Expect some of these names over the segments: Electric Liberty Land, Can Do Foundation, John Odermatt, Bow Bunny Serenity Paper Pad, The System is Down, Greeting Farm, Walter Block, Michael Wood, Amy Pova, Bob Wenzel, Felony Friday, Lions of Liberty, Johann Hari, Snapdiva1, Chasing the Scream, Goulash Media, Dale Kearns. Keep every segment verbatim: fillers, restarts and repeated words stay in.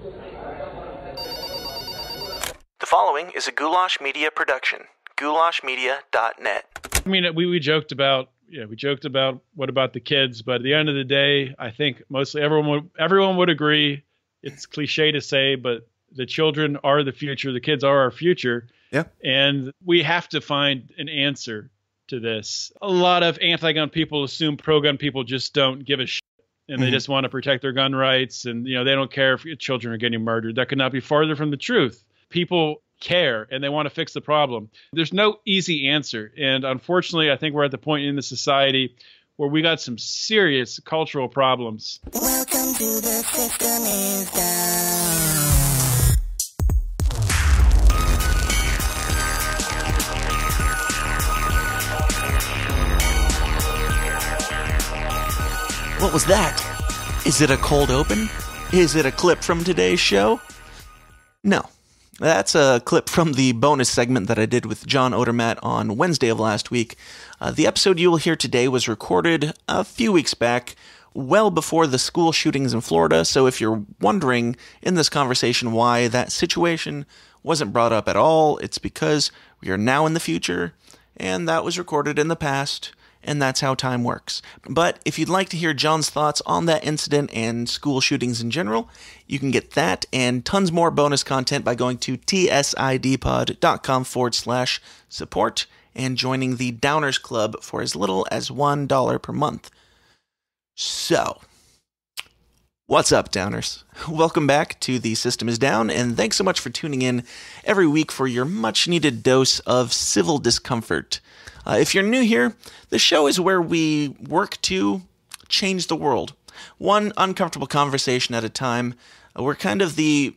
The following is a Goulash Media production. goulash media dot net. I mean, we, we joked about, you know, we joked about what about the kids, but at the end of the day, I think mostly everyone would, everyone would agree. It's cliche to say, but the children are the future. The kids are our future. Yeah. And we have to find an answer to this. A lot of anti-gun people assume pro-gun people just don't give a shit, and they mm-hmm. just want to protect their gun rights. And, you know, they don't care if your children are getting murdered. That could not be farther from the truth. People care and they want to fix the problem. There's no easy answer. And unfortunately, I think we're at the point in the society where we got some serious cultural problems. Welcome to The System is Down. What was that? Is it a cold open? Is it a clip from today's show? No. That's a clip from the bonus segment that I did with John Odermatt on Wednesday of last week. Uh, the episode you will hear today was recorded a few weeks back, well before the school shootings in Florida, so if you're wondering in this conversation why that situation wasn't brought up at all, it's because we are now in the future, and that was recorded in the past, and that's how time works. But if you'd like to hear John's thoughts on that incident and school shootings in general, you can get that and tons more bonus content by going to tsidpod.com forward slash support and joining the Downers Club for as little as one dollar per month. So, what's up, Downers? Welcome back to The System is Down, and thanks so much for tuning in every week for your much-needed dose of civil discomfort. Uh, if you're new here, the show is where we work to change the world, one uncomfortable conversation at a time. Uh, we're kind of the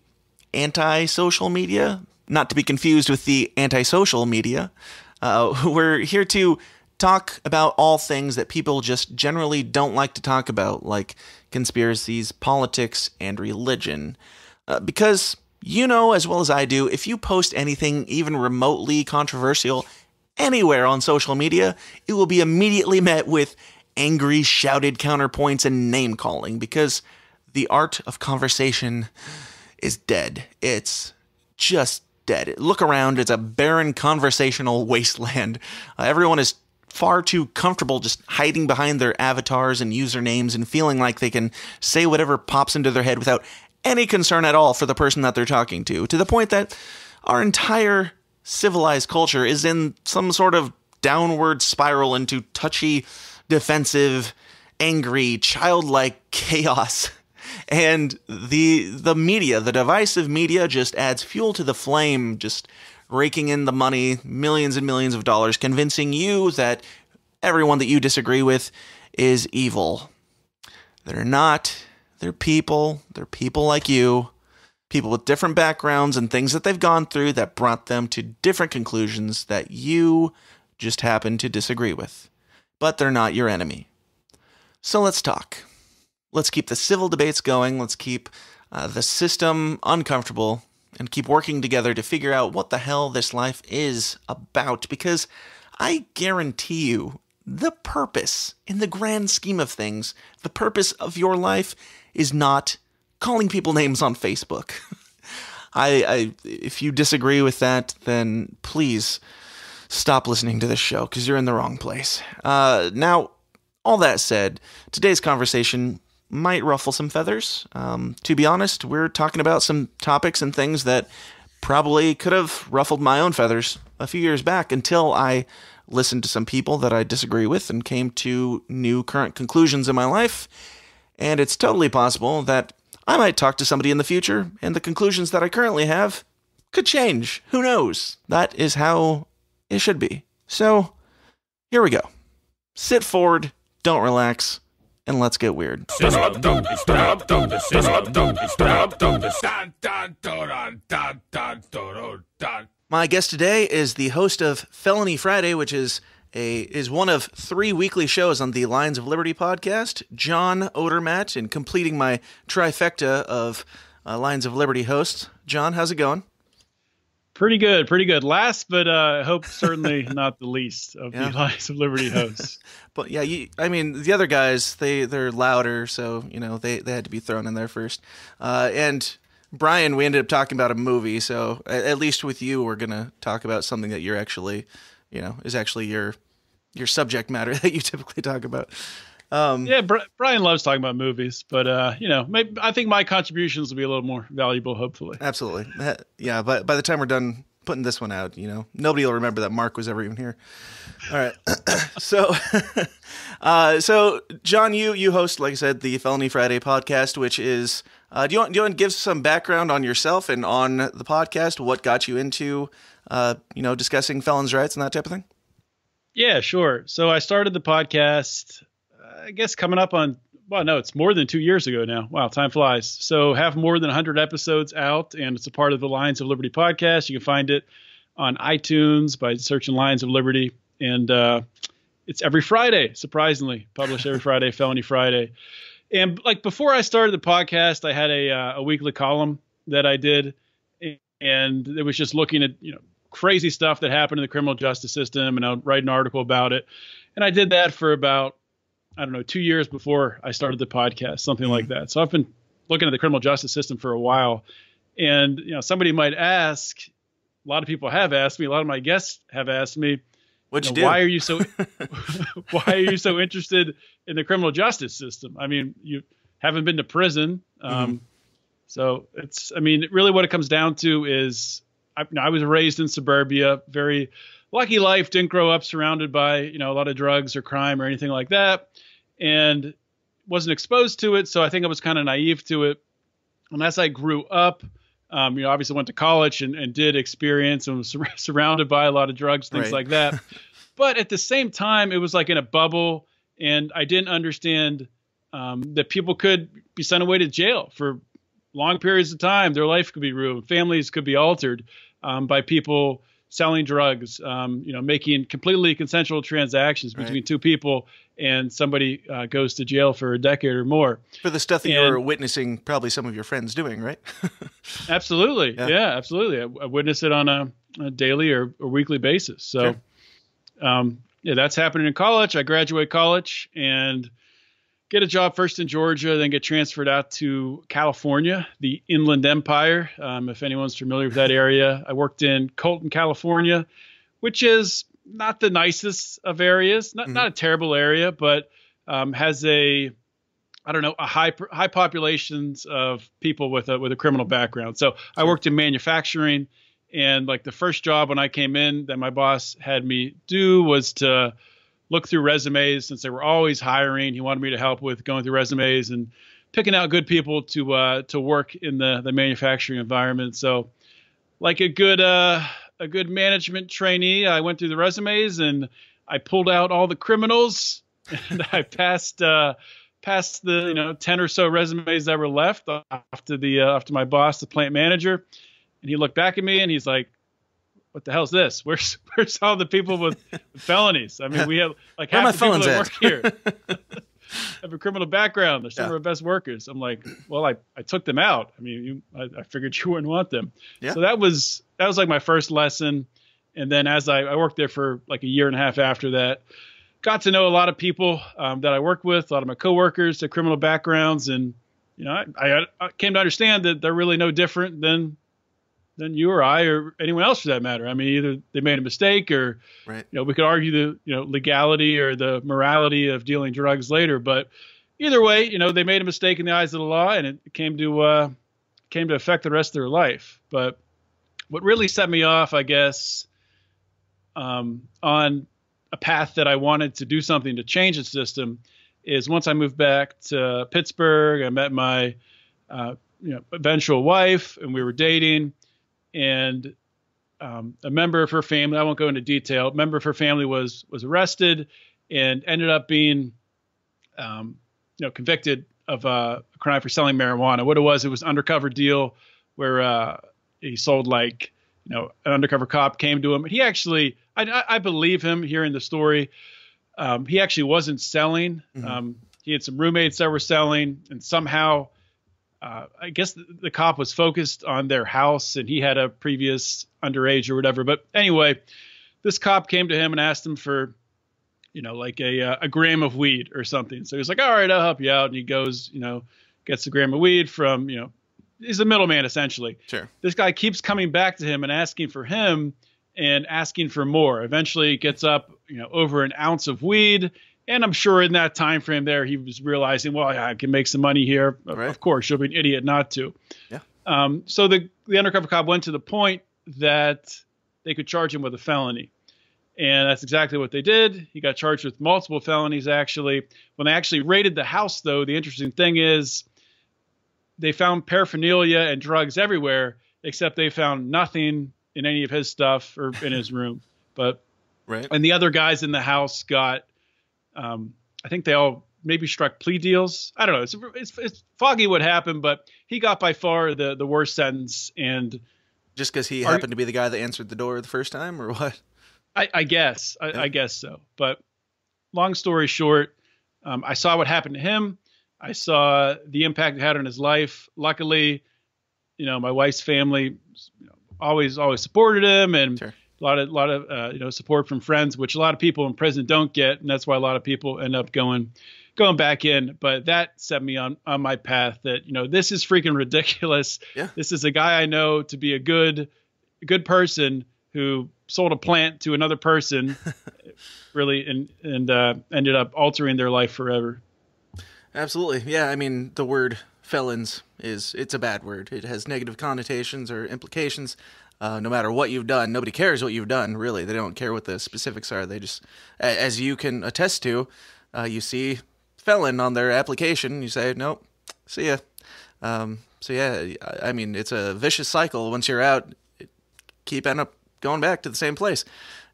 anti-social media, not to be confused with the anti-social media. Uh, we're here to talk about all things that people just generally don't like to talk about, like conspiracies, politics, and religion, uh, because you know as well as I do, if you post anything even remotely controversial anywhere on social media, it will be immediately met with angry, shouted counterpoints and name-calling, because the art of conversation is dead. It's just dead. Look around. It's a barren conversational wasteland. Uh, everyone is far too comfortable just hiding behind their avatars and usernames and feeling like they can say whatever pops into their head without any concern at all for the person that they're talking to, to the point that our entire civilized culture is in some sort of downward spiral into touchy, defensive, angry, childlike chaos. And the the media, the divisive media, just adds fuel to the flame, just raking in the money, millions and millions of dollars, convincing you that everyone that you disagree with is evil. They're not. They're people. They're people like you. People with different backgrounds and things that they've gone through that brought them to different conclusions that you just happen to disagree with. But they're not your enemy. So let's talk. Let's keep the civil debates going. Let's keep uh, the system uncomfortable and keep working together to figure out what the hell this life is about. Because I guarantee you, the purpose, in the grand scheme of things, the purpose of your life is not calling people names on Facebook. I, I, if you disagree with that, then please stop listening to this show, because you're in the wrong place. Uh, now, all that said, today's conversation might ruffle some feathers. Um, to be honest, we're talking about some topics and things that probably could have ruffled my own feathers a few years back, until I listened to some people that I disagree with and came to new current conclusions in my life. And it's totally possible that I might talk to somebody in the future, and the conclusions that I currently have could change. Who knows? That is how it should be. So, here we go. Sit forward, don't relax, and let's get weird. My guest today is the host of Felony Friday, which is A, is one of three weekly shows on the Lions of Liberty podcast, John Odermatt, and completing my trifecta of uh, Lions of Liberty hosts. John, how's it going? Pretty good, pretty good. Last, but I uh, hope certainly not the least of yeah. the Lions of Liberty hosts. But yeah, you, I mean, the other guys, they, they're louder, so, you know, they, they had to be thrown in there first. Uh, and Brian, we ended up talking about a movie, so at least with you, we're gonna talk about something that you're actually, you know, is actually your your subject matter that you typically talk about. Um, yeah, Br- Brian loves talking about movies, but uh, you know, maybe, I think my contributions will be a little more valuable, hopefully. Absolutely, that, yeah. But by the time we're done putting this one out, you know, nobody will remember that Mark was ever even here. All right, so, uh, so John, you you host, like I said, the Felony Friday podcast, which is. Uh, do you want do you want to give some background on yourself and on the podcast? What got you into, uh, you know, discussing felons' rights and that type of thing? Yeah, sure. So I started the podcast. I guess coming up on, well, no, it's more than two years ago now. Wow, time flies. So have more than one hundred episodes out, and it's a part of the Lions of Liberty podcast. You can find it on iTunes by searching Lions of Liberty, and uh, it's every Friday, surprisingly. Published every Friday, Felony Friday. And like before I started the podcast, I had a, uh, a weekly column that I did, and it was just looking at, you know, crazy stuff that happened in the criminal justice system, and I would write an article about it. And I did that for about, I don't know, two years before I started the podcast, something like that. So I've been looking at the criminal justice system for a while, and, you know, somebody might ask, a lot of people have asked me, a lot of my guests have asked me, What'd you know, do? why are you so, why are you so interested in the criminal justice system? I mean, you haven't been to prison. Um, mm-hmm. So it's, I mean, really what it comes down to is I, you know, I was raised in suburbia, very lucky life, didn't grow up surrounded by, you know, a lot of drugs or crime or anything like that, and wasn't exposed to it. So I think I was kind of naive to it. And as I grew up, um, you know, obviously went to college and, and did experience and was sur- surrounded by a lot of drugs, things right. like that. But at the same time, it was like in a bubble, and I didn't understand um, that people could be sent away to jail for long periods of time. Their life could be ruined. Families could be altered um, by people selling drugs, um, you know, making completely consensual transactions between right. two people, and somebody uh, goes to jail for a decade or more. For the stuff that and, you were witnessing probably some of your friends doing, right? Absolutely. Yeah, yeah absolutely. I, I witness it on a, a daily or a weekly basis. So sure. um, yeah, that's happening in college. I graduate college and get a job first in Georgia, then get transferred out to California, the Inland Empire, um, if anyone's familiar with that area. I worked in Colton, California, which is not the nicest of areas, not, mm-hmm. not a terrible area, but um, has a, I don't know, a high high populations of people with a, with a criminal background. So I worked in manufacturing, and like the first job when I came in that my boss had me do was to look through resumes, since they were always hiring. He wanted me to help with going through resumes and picking out good people to uh, to work in the, the manufacturing environment. So like a good uh, a good management trainee, I went through the resumes and I pulled out all the criminals, and I passed uh, passed the you know ten or so resumes that were left off to the uh, off to my boss, the plant manager, and he looked back at me and he's like, what the hell's this? Where's where's all the people with felonies? I mean, we have like half the people that work here have a criminal background. They're some of our best workers. I'm like, well, I, I took them out. I mean, you, I, I figured you wouldn't want them. Yeah. So that was that was like my first lesson. And then as I, I worked there for like a year and a half after that, got to know a lot of people um, that I worked with, a lot of my coworkers, their criminal backgrounds, and you know, I, I, I came to understand that they're really no different than. than you or I or anyone else for that matter. I mean, either they made a mistake or, right. you know, we could argue the, you know, legality or the morality of dealing drugs later, but either way, you know, they made a mistake in the eyes of the law, and it came to, uh, came to affect the rest of their life. But what really set me off, I guess, um, on a path that I wanted to do something to change the system is once I moved back to Pittsburgh, I met my, uh, you know, eventual wife, and we were dating. And um, a member of her family, I won't go into detail, a member of her family was was arrested and ended up being um, you know, convicted of uh, a crime for selling marijuana. What it was, it was an undercover deal where uh, he sold, like, you know, an undercover cop came to him. And he actually, I, I believe him hearing the story, um, he actually wasn't selling. Mm-hmm. Um, he had some roommates that were selling, and somehow – Uh, I guess the, the cop was focused on their house, and he had a previous underage or whatever. But anyway, this cop came to him and asked him for, you know, like a, uh, a gram of weed or something. So he was like, all right, I'll help you out. And he goes, you know, gets a gram of weed from, you know, he's the middleman essentially. Sure. This guy keeps coming back to him and asking for him and asking for more. Eventually, gets up, you know, over an ounce of weed. And I'm sure in that time frame there, he was realizing, well, yeah, I can make some money here. Right. Of course, you'll be an idiot not to. Yeah. Um, so the, the undercover cop went to the point that they could charge him with a felony. And that's exactly what they did. He got charged with multiple felonies, actually. When they actually raided the house, though, the interesting thing is they found paraphernalia and drugs everywhere, except they found nothing in any of his stuff or in his room. But right. And the other guys in the house got... Um, I think they all maybe struck plea deals. I don't know. It's, it's, it's foggy what happened, but he got by far the, the worst sentence. And just because he are, happened to be the guy that answered the door the first time, or what? I, I guess. I, yeah. I guess so. But long story short, um, I saw what happened to him. I saw the impact it had on his life. Luckily, you know, my wife's family you know, always always supported him, and. Sure. A lot of, lot of uh, you know, support from friends, which a lot of people in prison don't get. And that's why a lot of people end up going going back in. But that set me on, on my path that, you know, this is freaking ridiculous. Yeah. This is a guy I know to be a good good person who sold a plant to another person, really, and, and uh, ended up altering their life forever. Absolutely. Yeah, I mean, the word felons is it's a bad word. It has negative connotations or implications. Uh, no matter what you've done, nobody cares what you've done, really. They don't care what the specifics are. They just, as you can attest to, uh, you see felon on their application. You say, nope, see ya. Um, so, yeah, I mean, it's a vicious cycle. Once you're out, you keep end up going back to the same place.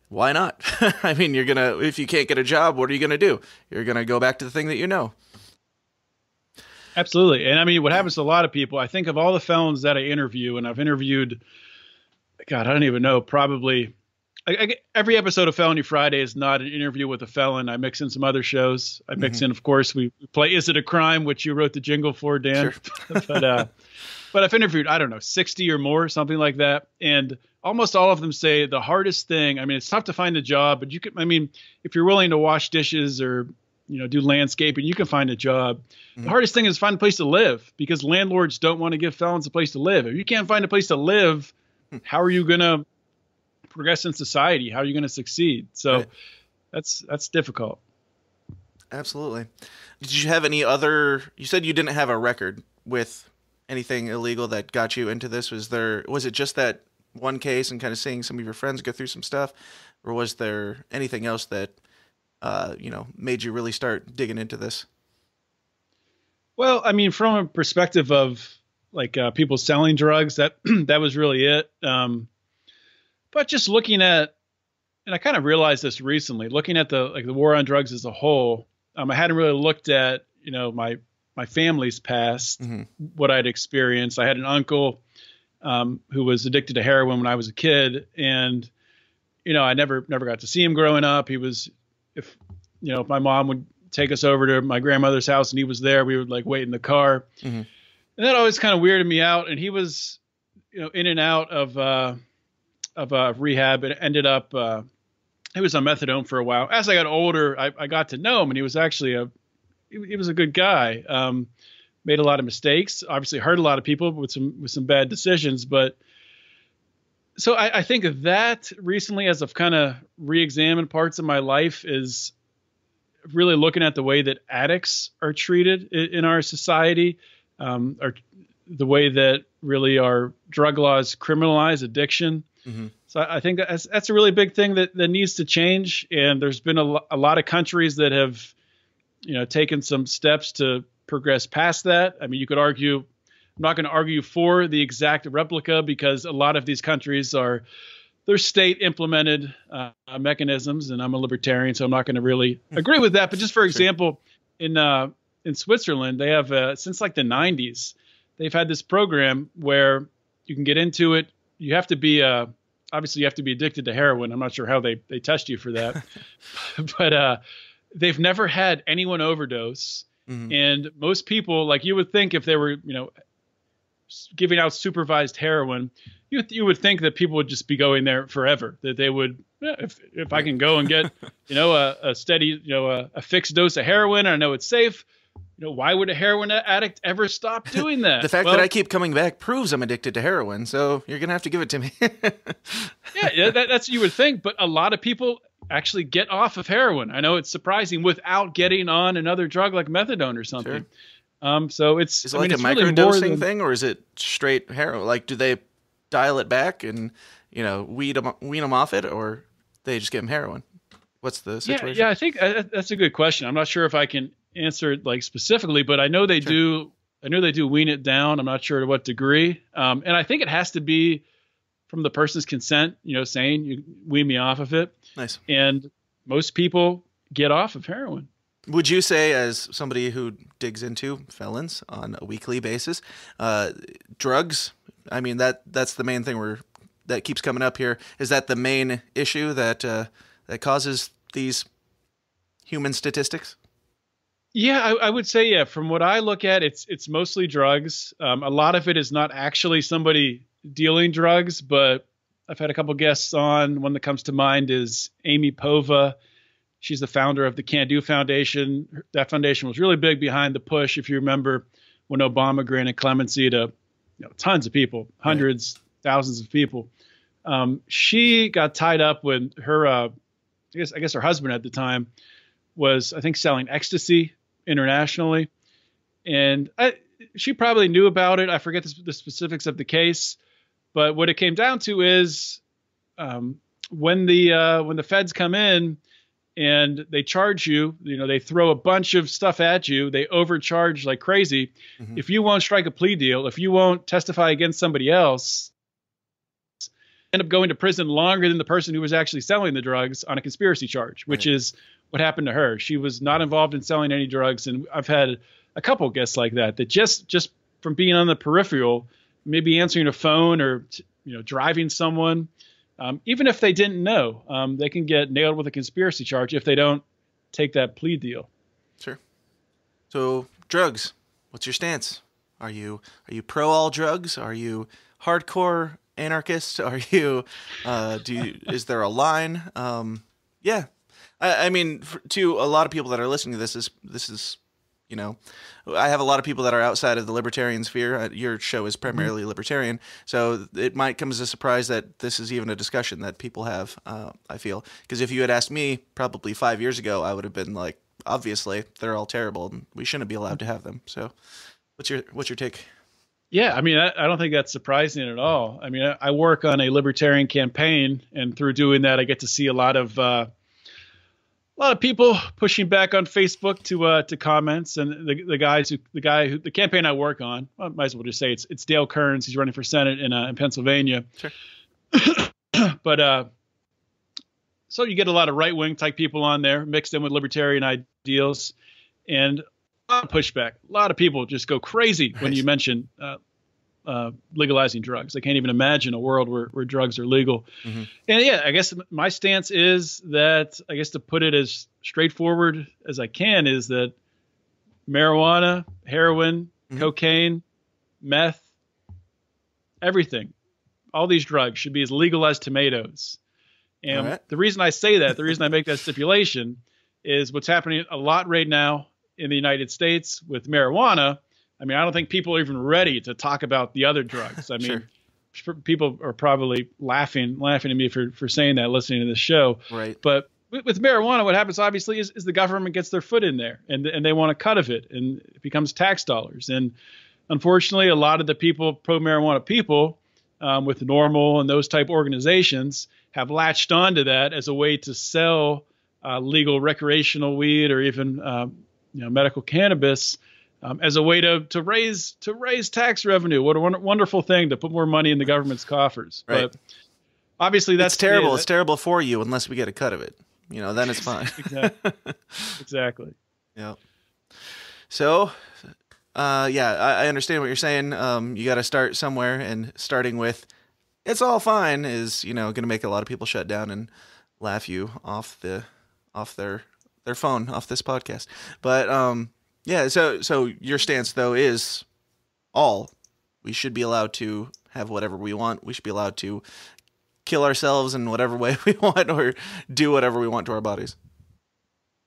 Why not? I mean, you're going to, if you can't get a job, what are you going to do? You're going to go back to the thing that you know. Absolutely. And, I mean, what happens to a lot of people, I think of all the felons that I interview, and I've interviewed... God, I don't even know. Probably I, I, every episode of Felony Friday is not an interview with a felon. I mix in some other shows. I mix mm-hmm. in, of course, we play Is It a Crime?, which you wrote the jingle for, Dan. Sure. but, uh, but I've interviewed, I don't know, sixty or more, something like that. And almost all of them say the hardest thing. I mean, it's tough to find a job, but you can, I mean, if you're willing to wash dishes or, you know, do landscaping, you can find a job. Mm-hmm. The hardest thing is find a place to live, because landlords don't want to give felons a place to live. If you can't find a place to live, how are you going to progress in society? How are you going to succeed? So right. that's that's difficult. Absolutely. Did you have any other – you said you didn't have a record with anything illegal that got you into this. Was there – was it just that one case and kind of seeing some of your friends go through some stuff? Or was there anything else that, uh, you know, made you really start digging into this? Well, I mean, from a perspective of – like uh, people selling drugs, that that was really it. Um, but just looking at, and I kind of realized this recently, looking at the like the war on drugs as a whole, um, I hadn't really looked at, you know, my my family's past, mm-hmm. what I'd experienced. I had an uncle um, who was addicted to heroin when I was a kid, and you know, I never never got to see him growing up. He was, if you know, if my mom would take us over to my grandmother's house and he was there, we would like wait in the car. Mm-hmm. And that always kind of weirded me out. And he was, you know, in and out of uh, of uh, rehab. It ended up uh, he was on methadone for a while. As I got older, I, I got to know him, and he was actually a he, he was a good guy. Um, made a lot of mistakes. Obviously, hurt a lot of people with some with some bad decisions. But so I, I think that recently, as I've kind of reexamined parts of my life, is really looking at the way that addicts are treated in, in our society. Um, or the way that really our drug laws criminalize addiction. Mm-hmm. So I think that's, that's a really big thing that, that needs to change. And there's been a, a lot of countries that have, you know, taken some steps to progress past that. I mean, you could argue, I'm not going to argue for the exact replica, because a lot of these countries are, they're state implemented uh, mechanisms. And I'm a libertarian, so I'm not going to really agree with that. But just for example, sure. in, uh, In Switzerland, they have uh, since like the nineties, they've had this program where you can get into it. You have to be uh, obviously you have to be addicted to heroin. I'm not sure how they, they test you for that, but uh, they've never had anyone overdose. Mm-hmm. And most people, like you would think if they were, you know, giving out supervised heroin, you you would think that people would just be going there forever, that they would, if if I can go and get, you know, a, a steady, you know, a, a fixed dose of heroin, I know it's safe. You know, why would a heroin addict ever stop doing that? The fact well, that I keep coming back proves I'm addicted to heroin, so you're going to have to give it to me. yeah, yeah that, that's what you would think, but a lot of people actually get off of heroin. I know it's surprising, without getting on another drug like methadone or something. Sure. Um, so it's, is it I like mean, a it's microdosing really thing, or is it straight heroin? Like, do they dial it back and, you know, weed them, wean them off it, or they just give them heroin? What's the situation? Yeah, yeah I think uh, that's a good question. I'm not sure if I can answer it like specifically, but I know they sure. do. I know they do wean it down. I'm not sure to what degree. Um, and I think it has to be from the person's consent, you know, saying you wean me off of it. Nice. And most people get off of heroin. Would you say, as somebody who digs into felons on a weekly basis, uh, drugs, I mean, that that's the main thing we're, that keeps coming up here. Is that the main issue that, uh, that causes these human statistics? Yeah, I, I would say, yeah, from what I look at, it's, it's mostly drugs. Um, a lot of it is not actually somebody dealing drugs, but I've had a couple guests on. One that comes to mind is Amy Pova. She's the founder of the Can Do Foundation. That foundation was really big behind the push, if you remember, when Obama granted clemency to you know, tons of people, hundreds, right. thousands of people. Um, she got tied up when her, uh, I guess, I guess her husband at the time was, I think, selling ecstasy internationally. And I, she probably knew about it. I forget the, the specifics of the case. But what it came down to is um, when the uh, when the feds come in and they charge you, you know, they throw a bunch of stuff at you. They overcharge like crazy. Mm-hmm. If you won't strike a plea deal, if you won't testify against somebody else, you end up going to prison longer than the person who was actually selling the drugs on a conspiracy charge, which right. is what happened to her. She was not involved in selling any drugs. And I've had a couple guests like that, that just just from being on the peripheral, maybe answering a phone or, you know, driving someone, um, even if they didn't know, um, they can get nailed with a conspiracy charge if they don't take that plea deal. Sure. So drugs, what's your stance? Are you, are you pro all drugs? Are you hardcore anarchist? Are you, uh, do you, is there a line? Um, yeah. I, I mean, for, to a lot of people that are listening to this is, this is, you know, I have a lot of people that are outside of the libertarian sphere. Your show is primarily mm-hmm. libertarian, so it might come as a surprise that this is even a discussion that people have, uh, I feel. Because if you had asked me probably five years ago, I would have been like, obviously, they're all terrible, and we shouldn't be allowed to have them. So what's your what's your take? Yeah, I mean, I, I don't think that's surprising at all. I mean, I, I work on a libertarian campaign, and through doing that, I get to see a lot of uh, A lot of people pushing back on Facebook to uh, to comments, and the the guys who the guy who the campaign I work on, well, I might as well just say it's it's Dale Kearns. He's running for Senate in uh, in Pennsylvania. Sure. but uh, so you get a lot of right wing type people on there, mixed in with libertarian ideals, and a lot of pushback. A lot of people just go crazy right. when you mention uh, uh, legalizing drugs. They can't even imagine a world where, where drugs are legal. Mm-hmm. And yeah, I guess my stance is that, I guess to put it as straightforward as I can, is that marijuana, heroin, mm-hmm. cocaine, meth, everything, all these drugs should be as legal as tomatoes. And right. the reason I say that, the reason I make that stipulation is what's happening a lot right now in the United States with marijuana. I mean, I don't think people are even ready to talk about the other drugs. I mean, sure. people are probably laughing, laughing at me for, for saying that, listening to this show. Right. But with, with marijuana, what happens obviously is, is the government gets their foot in there and, and they want a cut of it, and it becomes tax dollars. And unfortunately, a lot of the people, pro-marijuana people um, with Normal and those type organizations have latched onto that as a way to sell uh, legal recreational weed or even um, you know, medical cannabis Um, as a way to to raise to raise tax revenue. What a wonder, wonderful thing to put more money in the government's coffers. Right. But obviously that's it's terrible. Yeah, that, it's terrible for you unless we get a cut of it. You know, then it's fine. exactly. exactly. Yeah. So, uh, yeah, I, I understand what you're saying. Um, you got to start somewhere, and starting with "it's all fine" is, you know, going to make a lot of people shut down and laugh you off the off their their phone, off this podcast. But um. Yeah, so so your stance, though, is all. We should be allowed to have whatever we want. We should be allowed to kill ourselves in whatever way we want or do whatever we want to our bodies.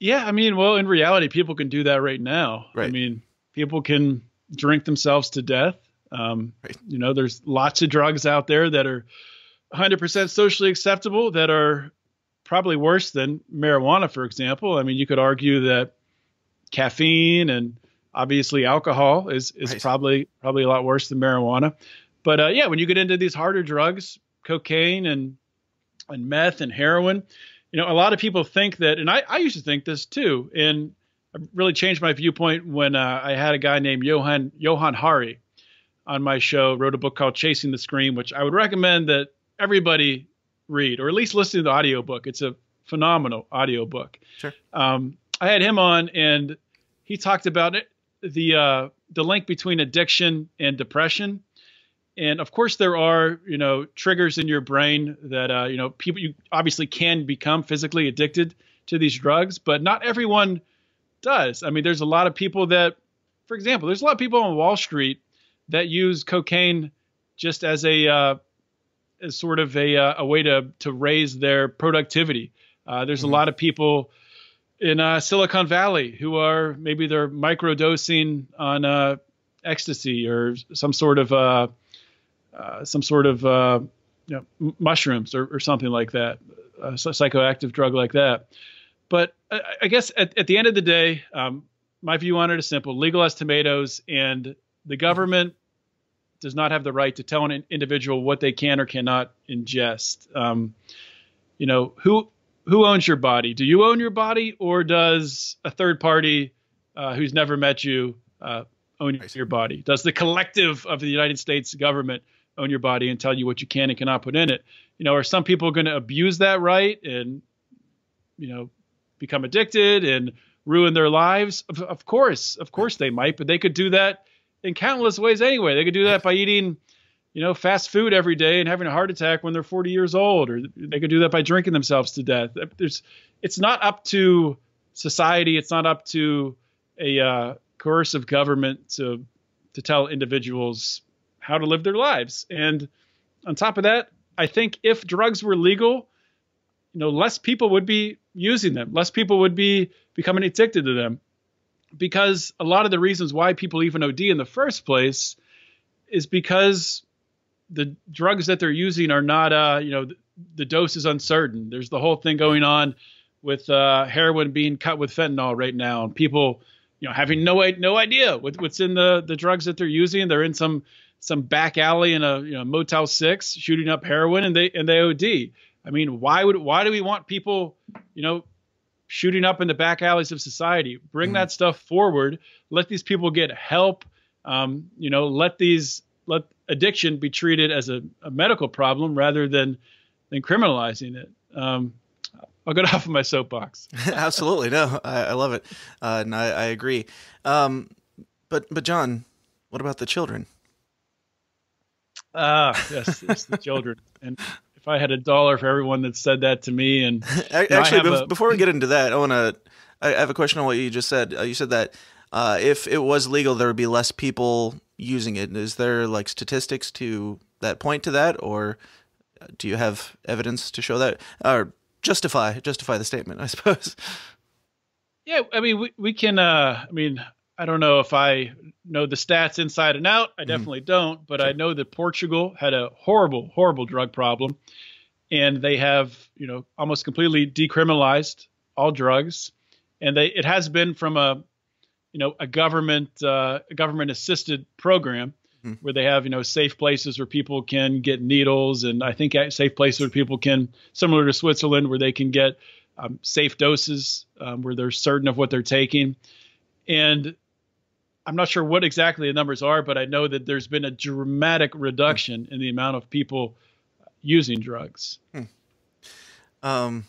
Yeah, I mean, well, in reality, people can do that right now. Right. I mean, people can drink themselves to death. Um, right. You know, there's lots of drugs out there that are one hundred percent socially acceptable that are probably worse than marijuana, for example. I mean, you could argue that caffeine and obviously alcohol is is right. probably probably a lot worse than marijuana. But uh, yeah, when you get into these harder drugs, cocaine and and meth and heroin, you know, a lot of people think that, and I, I used to think this too, and I really changed my viewpoint when uh, I had a guy named Johann Johann Hari on my show, wrote a book called Chasing the Scream, which I would recommend that everybody read, or at least listen to the audiobook. It's a phenomenal audiobook. Sure. Um, I had him on, and he talked about it, the uh, the link between addiction and depression. And of course, there are, you know, triggers in your brain that, uh, you know, people, you obviously can become physically addicted to these drugs, but not everyone does. I mean, there's a lot of people that, for example, there's a lot of people on Wall Street that use cocaine just as a uh, as sort of a, uh, a way to, to raise their productivity. Uh, there's mm-hmm. a lot of people in uh, Silicon Valley who are, maybe they're microdosing on uh, ecstasy or some sort of uh, Uh, some sort of uh, you know, mushrooms or, or something like that, a psychoactive drug like that. But I, I guess at, at the end of the day, um, my view on it is simple: legal as tomatoes, and the government does not have the right to tell an individual what they can or cannot ingest. Um, you know, who who owns your body? Do you own your body, or does a third party uh, who's never met you uh, own your body? Does the collective of the United States government own your body and tell you what you can and cannot put in it? You know, are some people going to abuse that right and, you know, become addicted and ruin their lives? Of, of course, of course they might, but they could do that in countless ways anyway. They could do that by eating, you know, fast food every day and having a heart attack when they're forty years old, or they could do that by drinking themselves to death. There's, it's not up to society. It's not up to a, uh, coercive government to, to tell individuals how to live their lives. And on top of that, I think if drugs were legal, you know, less people would be using them. Less people would be becoming addicted to them, because a lot of the reasons why people even O D in the first place is because the drugs that they're using are not, uh, you know, the, the dose is uncertain. There's the whole thing going on with uh, heroin being cut with fentanyl right now, and people, you know, having no no idea what, what's in the, the drugs that they're using. They're in some some back alley in a, you know, Motel six shooting up heroin, and they and they O D. I mean, why would why do we want people, you know, shooting up in the back alleys of society? Bring mm. that stuff forward. Let these people get help. Um, you know, let these let addiction be treated as a, a medical problem rather than than criminalizing it. Um, I'll get off of my soapbox. Absolutely. No, I, I love it. Uh, and I, I agree. Um, but, but John, what about the children? Ah, uh, yes, it's the children. And if I had a dollar for everyone that said that to me. And actually, know, be a... before we get into that, I want to, I have a question on what you just said. You said that uh, if it was legal, there would be less people using it. Is there like statistics to that point to that, or do you have evidence to show that? Or justify justify the statement, I suppose. Yeah, I mean, we, we can uh I mean, I don't know if I know the stats inside and out. I definitely mm. don't, but sure. I know that Portugal had a horrible horrible drug problem, and they have, you know, almost completely decriminalized all drugs, and they it has been from a, you know, a government uh a government assisted program mm. where they have, you know, safe places where people can get needles, and I think safe places where people can, similar to Switzerland, where they can get um, safe doses, um, where they're certain of what they're taking. And I'm not sure what exactly the numbers are, but I know that there's been a dramatic reduction mm. in the amount of people using drugs. Mm. Um,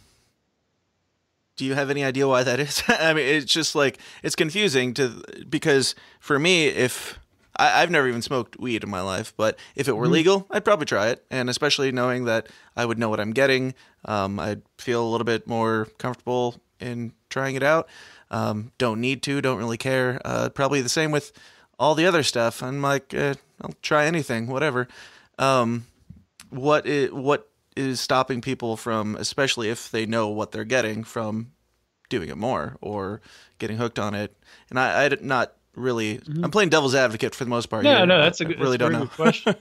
do you have any idea why that is? I mean, it's just like, it's confusing to, because for me, if I, I've never even smoked weed in my life, but if it were legal, I'd probably try it. And especially knowing that I would know what I'm getting, um, I'd feel a little bit more comfortable in trying it out. Um, don't need to, don't really care. Uh, probably the same with all the other stuff. I'm like, eh, I'll try anything, whatever. Um, what is, what is stopping people from, especially if they know what they're getting, from doing it more or getting hooked on it. And I, I did not really, mm-hmm. I'm playing devil's advocate for the most part. No, here. no, that's a good, really that's don't a good question.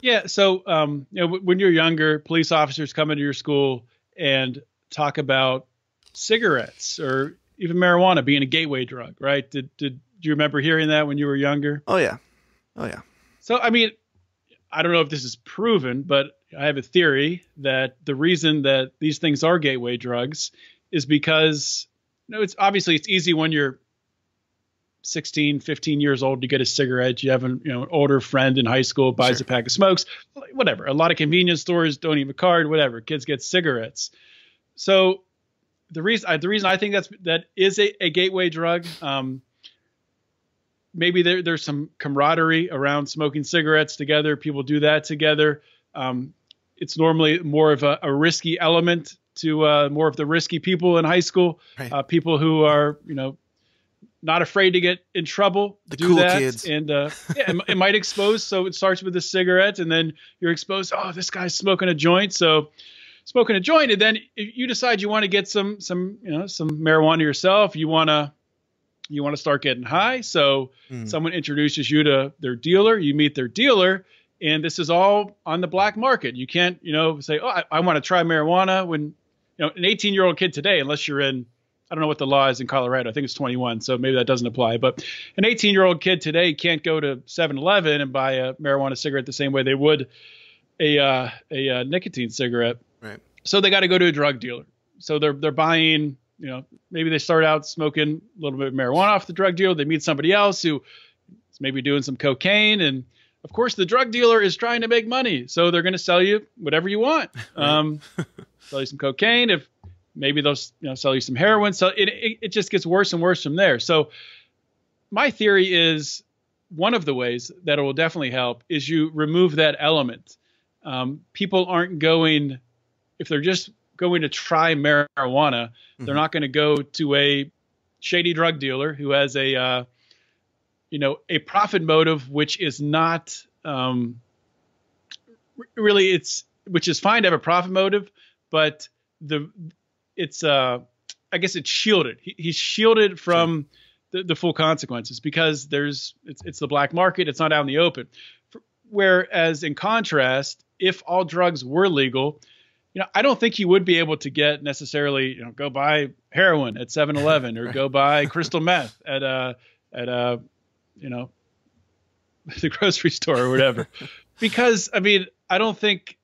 Yeah. So, um, you know, w- when you're younger, police officers come into your school and talk about cigarettes or even marijuana being a gateway drug, right? Did, did, do you remember hearing that when you were younger? Oh yeah. Oh yeah. So, I mean, I don't know if this is proven, but I have a theory that the reason that these things are gateway drugs is because, you know, it's obviously it's easy when you're sixteen, fifteen years old to get a cigarette. You have an, you know, an older friend in high school buys sure. a pack of smokes, whatever. A lot of convenience stores don't even card, whatever. Kids get cigarettes. So the reason, the reason I think that's, that is a, a gateway drug, um, maybe there, there's some camaraderie around smoking cigarettes together. People do that together. Um, it's normally more of a, a risky element to uh, more of the risky people in high school, right. uh, people who are, you know, not afraid to get in trouble. The do cool that. Kids. And uh, yeah, it, it might expose. So it starts with a cigarette and then you're exposed. Oh, this guy's smoking a joint. So smoking a joint. And then if you decide you want to get some, some, you know, some marijuana yourself. You want to, You want to start getting high. So mm. someone introduces you to their dealer, you meet their dealer, and this is all on the black market. You can't, you know, say, oh, I, I want to try marijuana when, you know, an eighteen year old kid today, unless you're in, I don't know what the law is in Colorado. I think it's twenty-one. So maybe that doesn't apply, but an eighteen year old kid today can't go to seven eleven and buy a marijuana cigarette the same way they would a, uh, a, uh, nicotine cigarette. Right. So they got to go to a drug dealer. So they're, they're buying, you know, maybe they start out smoking a little bit of marijuana off the drug dealer. They meet somebody else who is maybe doing some cocaine. And of course the drug dealer is trying to make money. So they're going to sell you whatever you want. Um, sell you some cocaine. If maybe they'll, you know, sell you some heroin. So it, it, it just gets worse and worse from there. So my theory is one of the ways that it will definitely help is you remove that element. Um, people aren't going, if they're just going to try marijuana, mm-hmm. they're not going to go to a shady drug dealer who has a, uh, you know, a profit motive, which is not um, really it's, which is fine to have a profit motive, but the it's, uh, I guess it's shielded. He, he's shielded from the, the full consequences because there's, it's, it's the black market. It's not out in the open. Whereas in contrast, if all drugs were legal, you know, I don't think he would be able to get necessarily, you know, go buy heroin at seven eleven or right. go buy crystal meth at a, at a, you know, the grocery store or whatever, because I mean, I don't think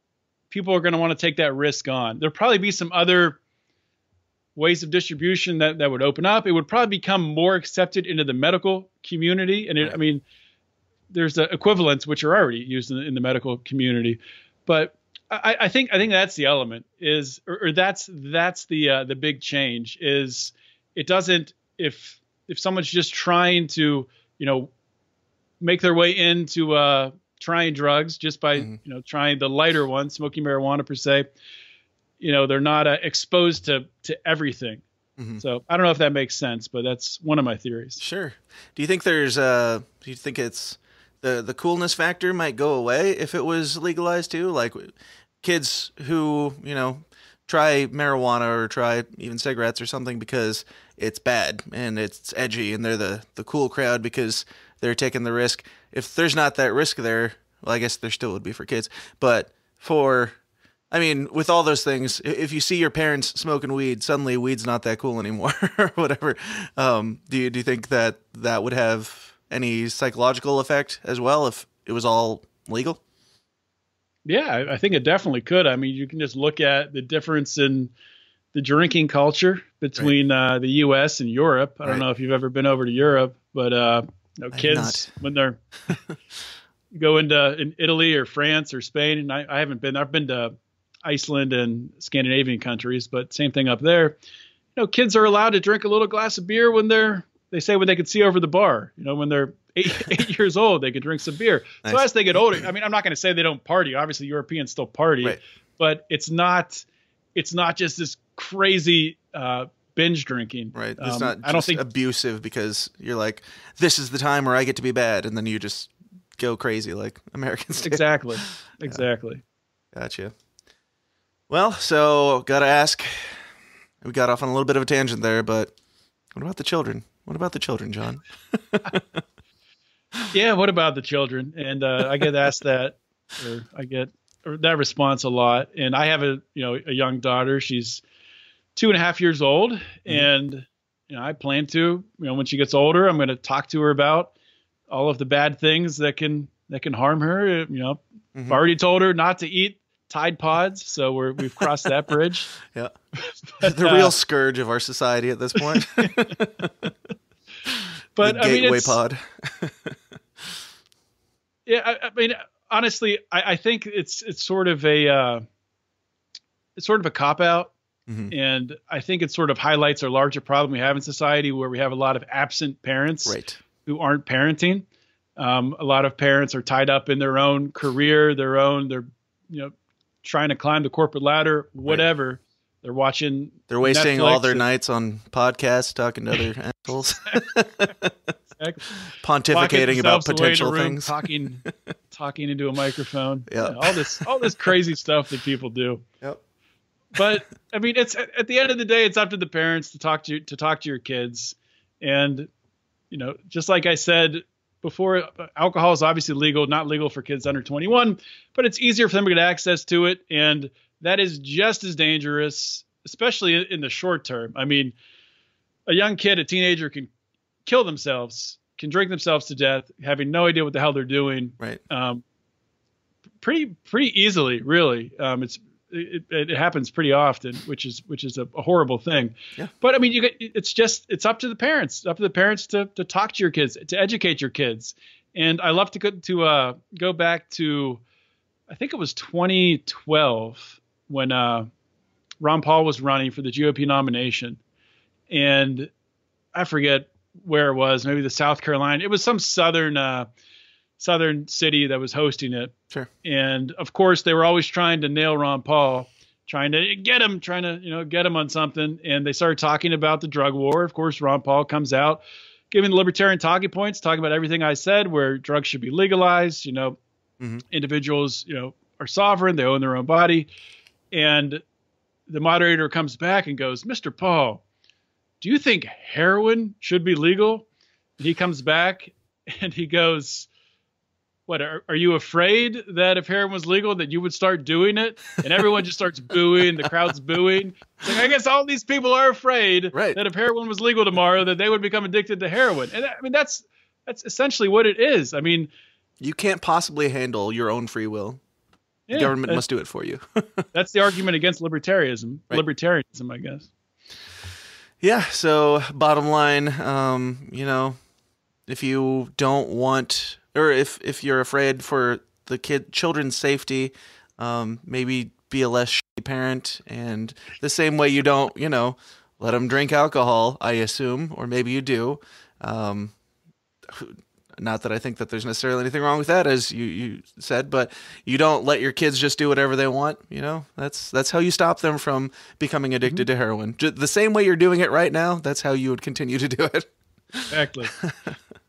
people are going to want to take that risk on. There'll probably be some other ways of distribution that, that would open up. It would probably become more accepted into the medical community. And it, right. I mean, there's the equivalents which are already used in the, in the medical community, but I, I think I think that's the element is, or, or that's that's the uh, the big change is it doesn't if if someone's just trying to, you know, make their way into uh, trying drugs just by, mm-hmm. you know, trying the lighter one, smoking marijuana per se, you know, they're not uh, exposed to to everything. Mm-hmm. So I don't know if that makes sense, but that's one of my theories. Sure. Do you think there's uh, do you think it's The, the coolness factor might go away if it was legalized too? Like kids who, you know, try marijuana or try even cigarettes or something because it's bad and it's edgy and they're the, the cool crowd because they're taking the risk. If there's not that risk there, well, I guess there still would be for kids. But for, I mean, with all those things, if you see your parents smoking weed, suddenly weed's not that cool anymore or whatever. Um, do you, do you think that that would have any psychological effect as well if it was all legal? Yeah, I think it definitely could. I mean, you can just look at the difference in the drinking culture between right. uh, the U S and Europe. I right. don't know if you've ever been over to Europe, but uh, you know, kids when they're go into in Italy or France or Spain, and I, I haven't been. I've been to Iceland and Scandinavian countries, but same thing up there. You know, kids are allowed to drink a little glass of beer when they're. They say when they can see over the bar, you know, when they're eight, eight years old, they can drink some beer. Nice. So as they get older, I mean, I'm not going to say they don't party. Obviously, Europeans still party, right. but it's not, it's not just this crazy uh, binge drinking. Right. It's um, not. I don't think abusive because you're like, this is the time where I get to be bad, and then you just go crazy like Americans do. Exactly. Exactly. Yeah. Gotcha. Well, so gotta ask, We got off on a little bit of a tangent there, but what about the children? What about the children, John? Yeah, what about the children? And uh, I get asked that, or I get or that response a lot. And I have a you know a young daughter. She's two and a half years old, mm-hmm. and you know I plan to you know when she gets older, I'm going to talk to her about all of the bad things that can that can harm her. You know, mm-hmm. I've already told her not to eat Tide Pods, so we're we've crossed that bridge. Yeah, but, the uh, real scourge of our society at this point. But the I gateway mean, it's, pod. Yeah, I, I mean, honestly, I, I think it's it's sort of a uh, it's sort of a cop out, mm-hmm. and I think it sort of highlights our larger problem we have in society, where we have a lot of absent parents, right. who aren't parenting. Um, a lot of parents are tied up in their own career, their own their you know. trying to climb the corporate ladder, whatever. Right. They're watching. They're wasting Netflix all their and, nights on podcasts, talking to other assholes, exactly. pontificating about potential room, things, talking, talking into a microphone. Yep. Yeah, all this, all this crazy stuff that people do. Yep. But I mean, it's at, at the end of the day, it's up to the parents to talk to to talk to your kids, and you know, just like I said before, alcohol is obviously legal, not legal for kids under twenty-one, but it's easier for them to get access to it. And that is just as dangerous, especially in the short term. I mean, a young kid, a teenager can kill themselves, can drink themselves to death, having no idea what the hell they're doing. Right. Um, pretty, pretty easily, really. Um, it's, it, it happens pretty often, which is, which is a, a horrible thing. Yeah. But I mean, you get, it's just, it's up to the parents, it's up to the parents to, to talk to your kids, to educate your kids. And I love to go to, uh, go back to, I think it was twenty twelve when, uh, Ron Paul was running for the G O P nomination, and I forget where it was, maybe the South Carolina, it was some Southern, uh, Southern city that was hosting it. Sure. And of course they were always trying to nail Ron Paul, trying to get him, trying to, you know, get him on something. And they started talking about the drug war. Of course, Ron Paul comes out giving libertarian talking points, talking about everything I said, where drugs should be legalized. You know, mm-hmm. individuals, you know, are sovereign. They own their own body. And the moderator comes back and goes, "Mister Paul, do you think heroin should be legal?" And he comes back and he goes, "What, are, are you afraid that if heroin was legal that you would start doing it?" And everyone just starts booing. The crowd's booing. Like, I guess all these people are afraid right. that if heroin was legal tomorrow that they would become addicted to heroin. And I mean, that's that's essentially what it is. I mean, you can't possibly handle your own free will. Yeah, the government must do it for you. That's the argument against libertarianism. Right. Libertarianism, I guess. Yeah. So bottom line, um, you know, if you don't want, or if, if you're afraid for the kid children's safety, um, maybe be a less shitty parent. And the same way you don't, you know, let them drink alcohol, I assume, or maybe you do. Um, not that I think that there's necessarily anything wrong with that, as you, you said, but you don't let your kids just do whatever they want. You know, that's, that's how you stop them from becoming addicted mm-hmm. to heroin. Just the same way you're doing it right now. That's how you would continue to do it. Exactly.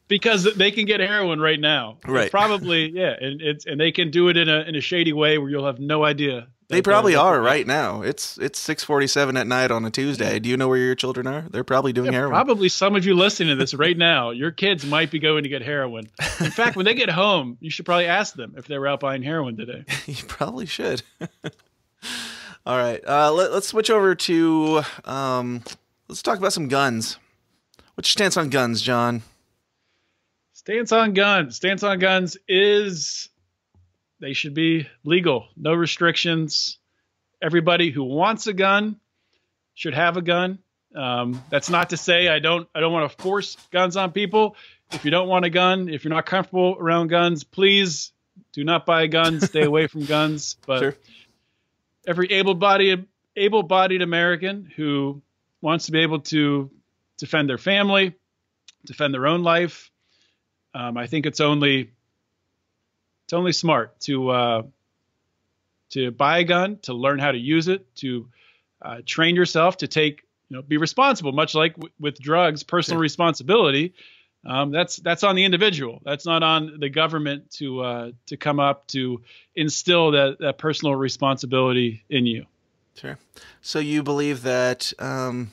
Because they can get heroin right now, right? Probably, yeah, and it's and they can do it in a in a shady way where you'll have no idea. They probably are right now. It's it's six forty seven at night on a Tuesday. Yeah. Do you know where your children are? They're probably doing yeah, heroin. Probably some of you listening to this right now, your kids might be going to get heroin. In fact, when they get home, you should probably ask them if they were out buying heroin today. You probably should. All right, uh, let, let's switch over to um, let's talk about some guns. What's your stance on guns, John? Stance on guns. Stance on guns is they should be legal. No restrictions. Everybody who wants a gun should have a gun. Um, that's not to say I don't I don't want to force guns on people. If you don't want a gun, if you're not comfortable around guns, please do not buy a gun. Stay away from guns. But sure. Every able-bodied able-bodied American who wants to be able to defend their family, defend their own life, Um, I think it's only it's only smart to uh, to buy a gun, to learn how to use it, to uh, train yourself to take you know be responsible. Much like w with drugs, personal sure. responsibility um, that's that's on the individual. That's not on the government to uh, to come up to instill that that personal responsibility in you. Sure. So you believe that um,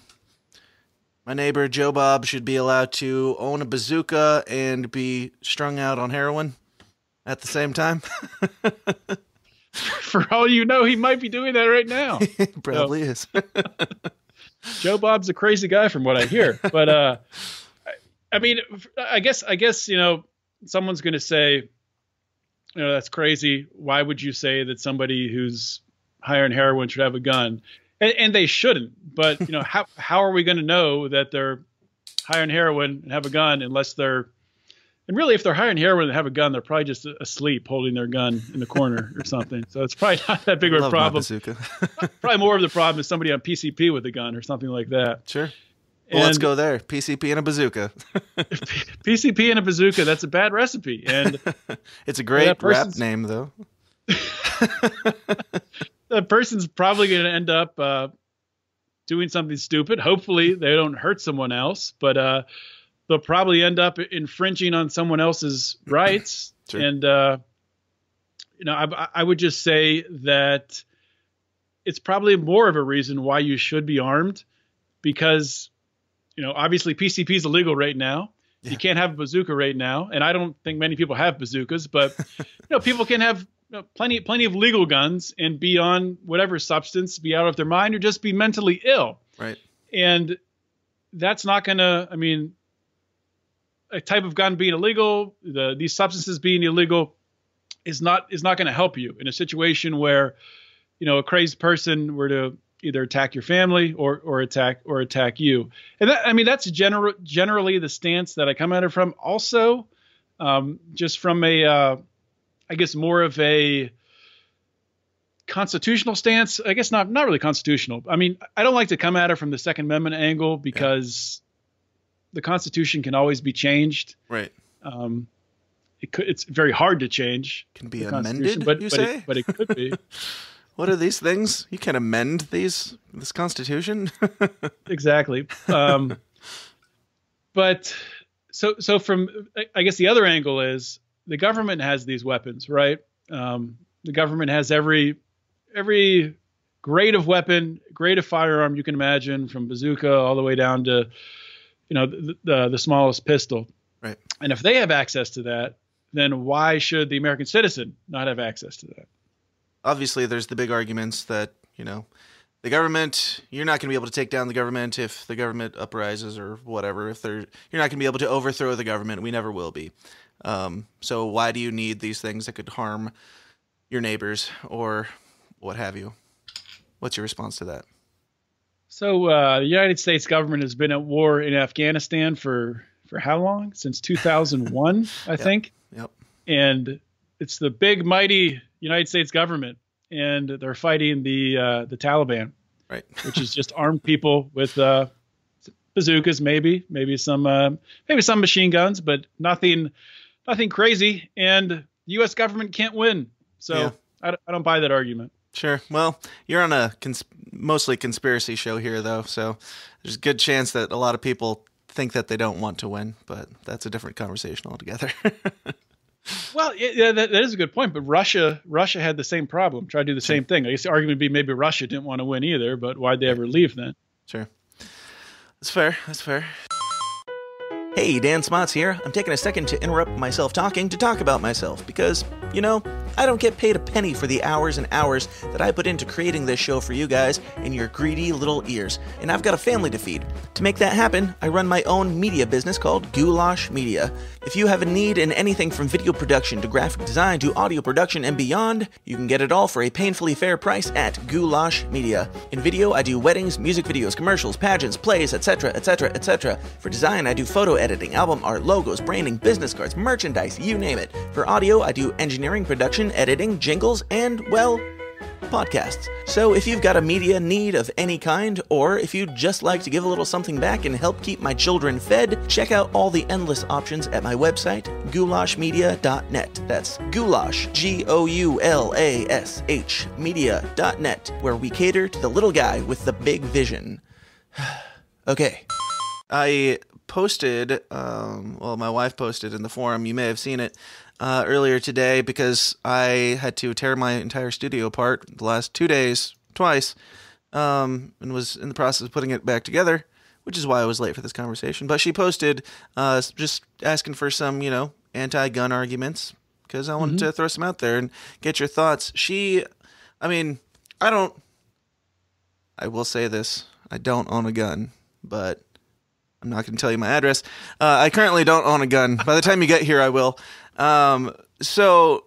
my neighbor Joe Bob should be allowed to own a bazooka and be strung out on heroin at the same time? For all you know, he might be doing that right now. He probably so. is. Joe Bob's a crazy guy from what I hear. But uh, I, I mean, I guess, I guess, you know, someone's going to say, you know, that's crazy. Why would you say that somebody who's higher in heroin should have a gun? And, and they shouldn't. But, you know, how, how are we going to know that they're higher in heroin and have a gun unless they're, and really if they're higher in heroin and have a gun, they're probably just asleep holding their gun in the corner or something. So it's probably not that big of a problem. Probably more of the problem is somebody on P C P with a gun or something like that. Sure. Well, and let's go there. P C P and a bazooka. P C P and a bazooka. That's a bad recipe. And it's a great rap name, though. That person's probably going to end up uh, doing something stupid. Hopefully, they don't hurt someone else, but uh, they'll probably end up infringing on someone else's rights. Sure. And uh, you know, I, I would just say that it's probably more of a reason why you should be armed, because, you know, obviously P C P is illegal right now. Yeah. You can't have a bazooka right now. And I don't think many people have bazookas, but you know, people can have you know, plenty, plenty of legal guns and be on whatever substance, be out of their mind, or just be mentally ill. Right. And that's not going to, I mean, a type of gun being illegal, the, these substances being illegal is not, is not going to help you in a situation where, you know, a crazed person were to either attack your family or, or attack or attack you. And that, I mean, that's general, generally the stance that I come at it from. Also, um, just from a, uh, I guess more of a constitutional stance, I guess not, not really constitutional. I mean, I don't like to come at it from the Second Amendment angle because yeah. the Constitution can always be changed. Right. Um, it could, it's very hard to change. Can be amended, but, you but, say? It, but it could be. What are these things? You can't amend these, this Constitution. Exactly. Um, but so, so from, I guess the other angle is the government has these weapons, right? Um, the government has every, every grade of weapon, grade of firearm you can imagine, from bazooka all the way down to, you know, the, the, the smallest pistol. Right. And if they have access to that, then why should the American citizen not have access to that? Obviously, there's the big arguments that, you know, the government, you're not going to be able to take down the government if the government uprises or whatever. If they're, you're not going to be able to overthrow the government. We never will be. Um, so why do you need these things that could harm your neighbors or what have you? What's your response to that? So uh, the United States government has been at war in Afghanistan for, for how long? Since two thousand one, I yep. think. Yep. And it's the big, mighty United States government, and they're fighting the uh, the Taliban, right? Which is just armed people with uh, bazookas, maybe, maybe some, uh, maybe some machine guns, but nothing, nothing crazy. And the U S government can't win, so yeah. I, I don't buy that argument. Sure. Well, you're on a cons mostly conspiracy show here, though, so there's a good chance that a lot of people think that they don't want to win, but that's a different conversation altogether. Well, yeah, that, that is a good point. But Russia, Russia had the same problem. Tried to do the same thing. I guess the argument would be maybe Russia didn't want to win either. But why'd they ever leave then? Sure, that's fair. That's fair. Hey, Dan Smotz here. I'm taking a second to interrupt myself talking to talk about myself because, you know, I don't get paid a penny for the hours and hours that I put into creating this show for you guys and your greedy little ears. And I've got a family to feed. To make that happen, I run my own media business called Goulash Media. If you have a need in anything from video production to graphic design to audio production and beyond, you can get it all for a painfully fair price at Goulash Media. In video, I do weddings, music videos, commercials, pageants, plays, et cetera, et cetera, et cetera. For design, I do photo editing, album art, logos, branding, business cards, merchandise, you name it. For audio, I do engineering, production, editing, jingles, and, well, podcasts. So if you've got a media need of any kind, or if you'd just like to give a little something back and help keep my children fed, check out all the endless options at my website, goulash media dot net. That's Goulash, G O U L A S H, media dot net, where we cater to the little guy with the big vision. Okay. I... posted, um, well, my wife posted in the forum, you may have seen it, uh, earlier today, because I had to tear my entire studio apart the last two days, twice, um, and was in the process of putting it back together, which is why I was late for this conversation. But she posted uh, just asking for some, you know, anti-gun arguments, because I mm-hmm. wanted to throw some out there and get your thoughts. She, I mean, I don't, I will say this, I don't own a gun, but I'm not going to tell you my address. Uh, I currently don't own a gun. By the time you get here, I will. Um, so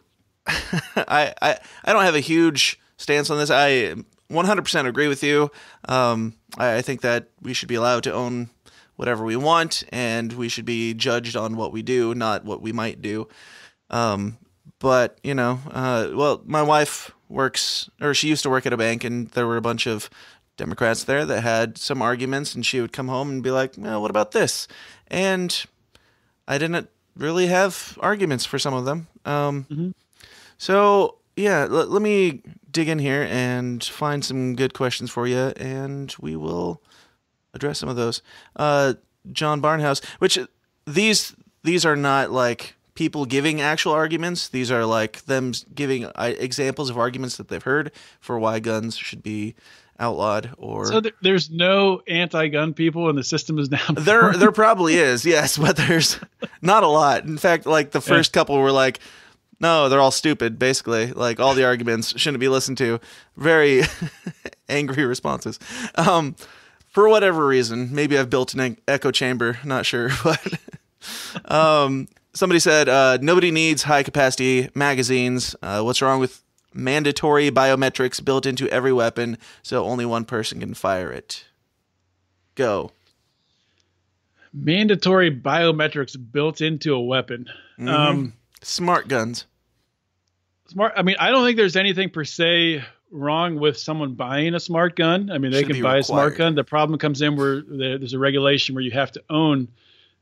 I, I, I don't have a huge stance on this. I one hundred percent agree with you. Um, I, I think that we should be allowed to own whatever we want, and we should be judged on what we do, not what we might do. Um, but you know, uh, well, my wife works, or she used to work at a bank, and there were a bunch of Democrats there that had some arguments, and she would come home and be like, well, what about this? And I didn't really have arguments for some of them. Um, mm-hmm. So yeah, l- let me dig in here and find some good questions for you, and we will address some of those. Uh, John Barnhouse, which these, these are not like people giving actual arguments. These are like them giving uh, examples of arguments that they've heard for why guns should be outlawed. Or so th- there's no anti-gun people, and the system is down. There, there probably is, yes, but there's not a lot. In fact, like the first yeah. couple were like, no, they're all stupid. Basically, like all the arguments shouldn't be listened to. Very angry responses. Um, for whatever reason, maybe I've built an echo chamber. Not sure, but um. Somebody said, uh, nobody needs high-capacity magazines. Uh, what's wrong with mandatory biometrics built into every weapon so only one person can fire it? Go. Mandatory biometrics built into a weapon. Mm-hmm. Um, smart guns. Smart. I mean, I don't think there's anything per se wrong with someone buying a smart gun. I mean, they Should can buy required. a smart gun. The problem comes in where there's a regulation where you have to own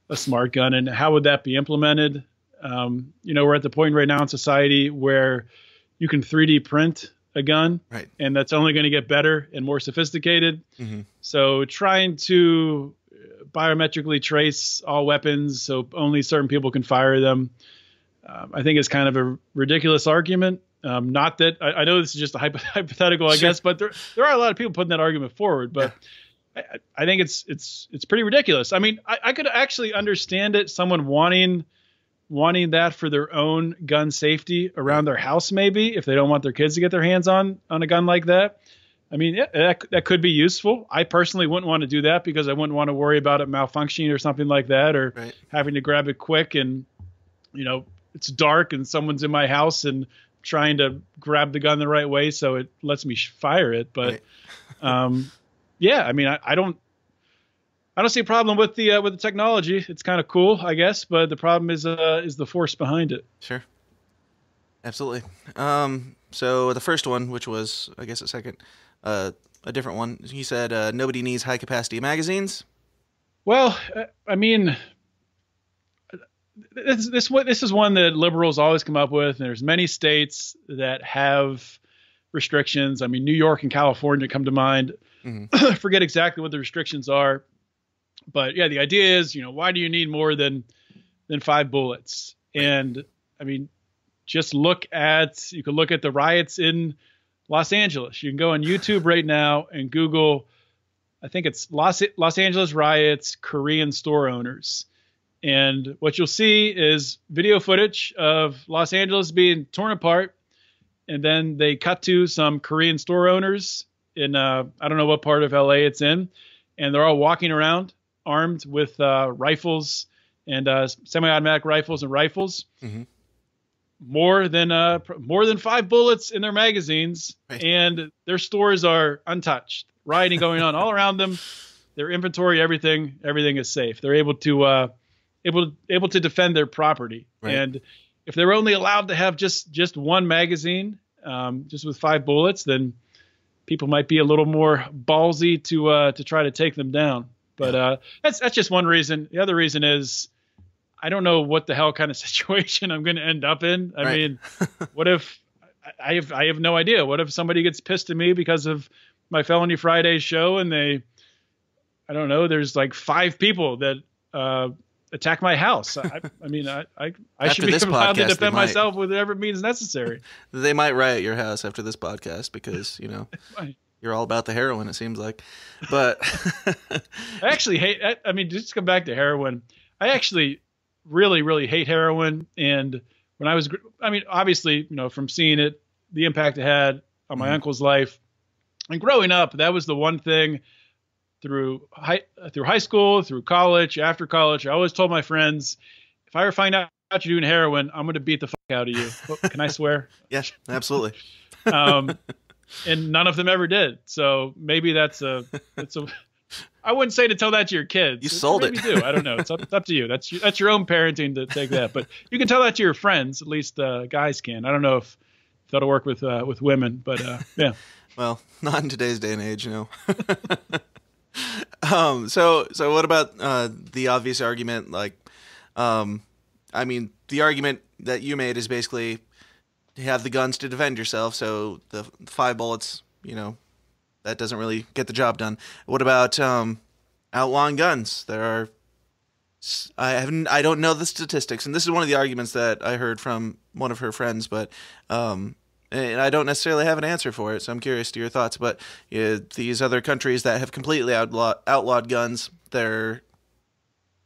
a smart gun, and how would that be implemented? Um, you know, we're at the point right now in society where you can three D print a gun, right? And that's only going to get better and more sophisticated. Mm-hmm. So trying to biometrically trace all weapons so only certain people can fire them, um, I think is kind of a ridiculous argument. Um, not that I, I know this is just a hypo- hypothetical, I sure. guess, but there there are a lot of people putting that argument forward, but. Yeah. I, I think it's it's it's pretty ridiculous. I mean, I, I could actually understand it. Someone wanting wanting that for their own gun safety around their house, maybe if they don't want their kids to get their hands on on a gun like that. I mean, yeah, that that could be useful. I personally wouldn't want to do that because I wouldn't want to worry about it malfunctioning or something like that, or right. having to grab it quick and, you know, it's dark and someone's in my house and trying to grab the gun the right way so it lets me fire it. But. Right. um Yeah, I mean, I, I don't, I don't see a problem with the uh, with the technology. It's kind of cool, I guess, but the problem is uh, is the force behind it. Sure, absolutely. Um, so the first one, which was, I guess, a second, uh, a different one. He said, uh, "Nobody needs high capacity magazines." Well, I mean, this this this is one that liberals always come up with, and there's many states that have restrictions. I mean, New York and California come to mind. Mm-hmm. Forget exactly what the restrictions are, but yeah, the idea is, you know, why do you need more than than five bullets? And I mean, just look at, you can look at the riots in Los Angeles. You can go on YouTube right now and Google, I think it's Los, Los Angeles riots, Korean store owners. And what you'll see is video footage of Los Angeles being torn apart. And then they cut to some Korean store owners in, uh, I don't know what part of L A it's in, and they're all walking around armed with uh, rifles and uh, semi-automatic rifles and rifles, mm-hmm. more than uh, more than five bullets in their magazines, right. and their stores are untouched. Rioting going on all around them. Their inventory, everything, everything is safe. They're able to uh, able able to defend their property, right. and if they were only allowed to have just just one magazine, um, just with five bullets, then people might be a little more ballsy to uh, to try to take them down. But uh, that's that's just one reason. The other reason is I don't know what the hell kind of situation I'm going to end up in. I right. mean, what if I have I have no idea. What if somebody gets pissed at me because of my Felony Friday show and they, I don't know, there's like five people that uh, attack my house. I, I mean, I I, I should be allowed to defend myself with whatever means necessary. They might riot your house after this podcast because, you know, You're all about the heroin, it seems like. But I actually hate, I, I mean, just to come back to heroin, I actually really, really hate heroin. And when I was, I mean, obviously, you know, from seeing it, the impact it had on my mm-hmm. uncle's life, and growing up, that was the one thing through high, through high school, through college, after college, I always told my friends, if I ever find out you're doing heroin, I'm going to beat the fuck out of you. Can I swear? Yes, absolutely. um, and none of them ever did. So maybe that's a, that's a, I wouldn't say to tell that to your kids. You sold it. Do. I don't know. It's up, it's up to you. That's your, that's your own parenting to take that, but you can tell that to your friends. At least uh, guys can. I don't know if that'll work with, uh, with women, but uh, yeah. Well, not in today's day and age, you know. um, so, so what about uh, the obvious argument? Like, um, I mean, the argument that you made is basically you have the guns to defend yourself. So the five bullets, you know, that doesn't really get the job done. What about um, outlawing guns? There are, I haven't, I don't know the statistics, and this is one of the arguments that I heard from one of her friends, but um, and I don't necessarily have an answer for it. So I'm curious to your thoughts. But uh, these other countries that have completely outlawed, outlawed guns, they're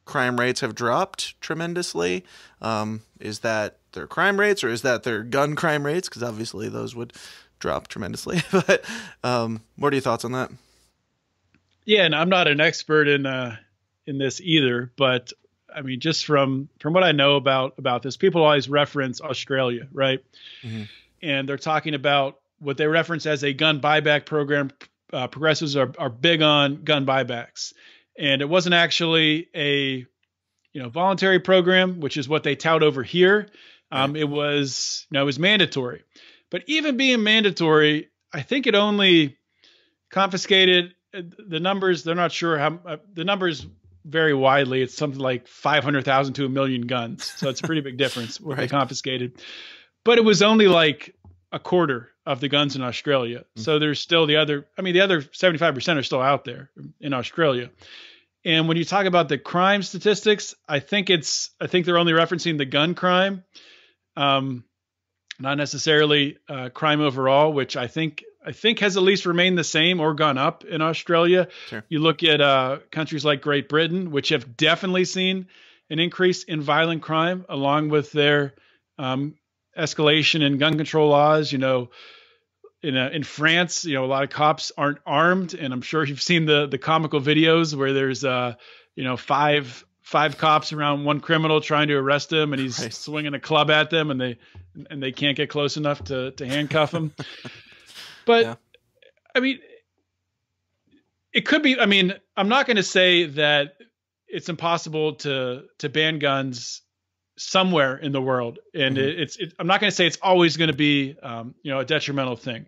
crime rates have dropped tremendously. Um, is that their crime rates or is that their gun crime rates? Because obviously those would drop tremendously. But um, what are your thoughts on that? Yeah, and I'm not an expert in uh, in this either. But I mean, just from from what I know about about this, people always reference Australia, right? Mm-hmm. And they're talking about what they reference as a gun buyback program. Uh, progressives are are big on gun buybacks. And it wasn't actually a, you know, voluntary program, which is what they tout over here. Um, right. It was, you know, it was mandatory. But even being mandatory, I think it only confiscated the numbers. They're not sure how uh, the numbers vary widely. It's something like five hundred thousand to a million guns. So it's a pretty big difference what right. they confiscated. But it was only like a quarter of the guns in Australia. Mm-hmm. So there's still the other, I mean, the other seventy-five percent are still out there in Australia. And when you talk about the crime statistics, I think it's, I think they're only referencing the gun crime, um, not necessarily uh, crime overall, which I think, I think has at least remained the same or gone up in Australia. Sure. You look at uh, countries like Great Britain, which have definitely seen an increase in violent crime along with their um, escalation in gun control laws. You know, in uh, in France, you know, a lot of cops aren't armed, and I'm sure you've seen the the comical videos where there's uh you know five five cops around one criminal trying to arrest him, and he's right. swinging a club at them, and they and they can't get close enough to to handcuff him. But yeah. I mean, it could be. I mean, I'm not going to say that it's impossible to to ban guns somewhere in the world. And mm-hmm. it, it's, it, I'm not going to say it's always going to be, um, you know, a detrimental thing,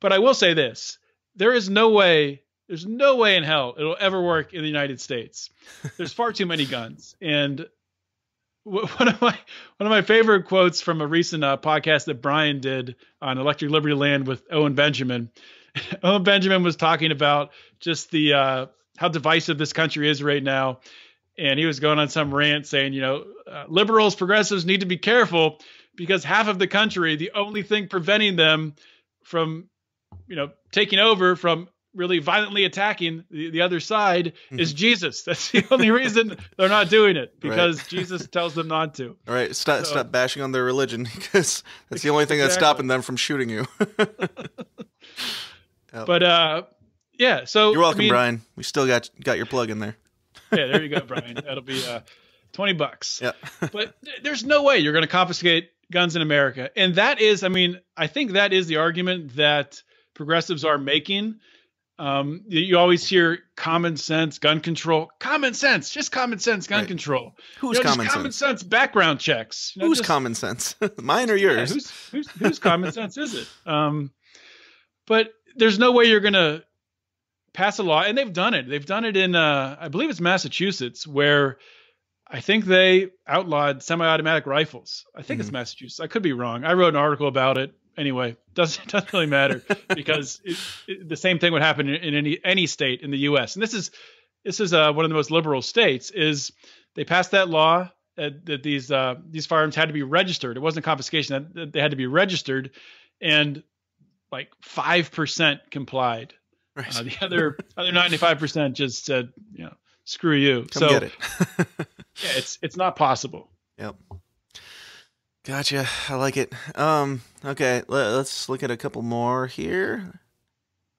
but I will say this, there is no way, there's no way in hell it'll ever work in the United States. There's far too many guns. And w one of my, one of my favorite quotes from a recent uh, podcast that Brian did on Electric Liberty Land with Owen Benjamin, Owen Benjamin was talking about just the, uh, how divisive this country is right now. And he was going on some rant saying, you know, uh, liberals, progressives need to be careful because half of the country, the only thing preventing them from, you know, taking over from really violently attacking the, the other side is Jesus. That's the only reason they're not doing it, because right. Jesus tells them not to. All right. Stop, so, stop bashing on their religion, because that's the only thing exactly. that's stopping them from shooting you. oh. But, uh, yeah. So you're welcome, I mean, Brian. We still got, got your plug in there. Yeah, there you go, Brian. That'll be uh, twenty bucks. Yeah. But there's no way you're going to confiscate guns in America. And that is, I mean, I think that is the argument that progressives are making. Um, you always hear common sense, gun control, common sense, just common sense, gun right. control. Who's you know, common, common sense? sense background checks. You know, who's just, common sense? Mine or yours? Yeah, who's, who's, who's common sense is it? Um, but there's no way you're going to pass a law, and they've done it. They've done it in, uh, I believe it's Massachusetts, where I think they outlawed semi-automatic rifles. I think mm-hmm. it's Massachusetts. I could be wrong. I wrote an article about it. Anyway, doesn't doesn't really matter because it, it, the same thing would happen in, in any any state in the U S And this is this is uh, one of the most liberal states. Is they passed that law that, that these uh, these firearms had to be registered. It wasn't confiscation; that, that they had to be registered, and like five percent complied. Right. Uh, the other other ninety-five percent just said, you know, screw you. Come so get it. Yeah, it's it's not possible. Yep. Gotcha. I like it. Um, okay, let, let's look at a couple more here.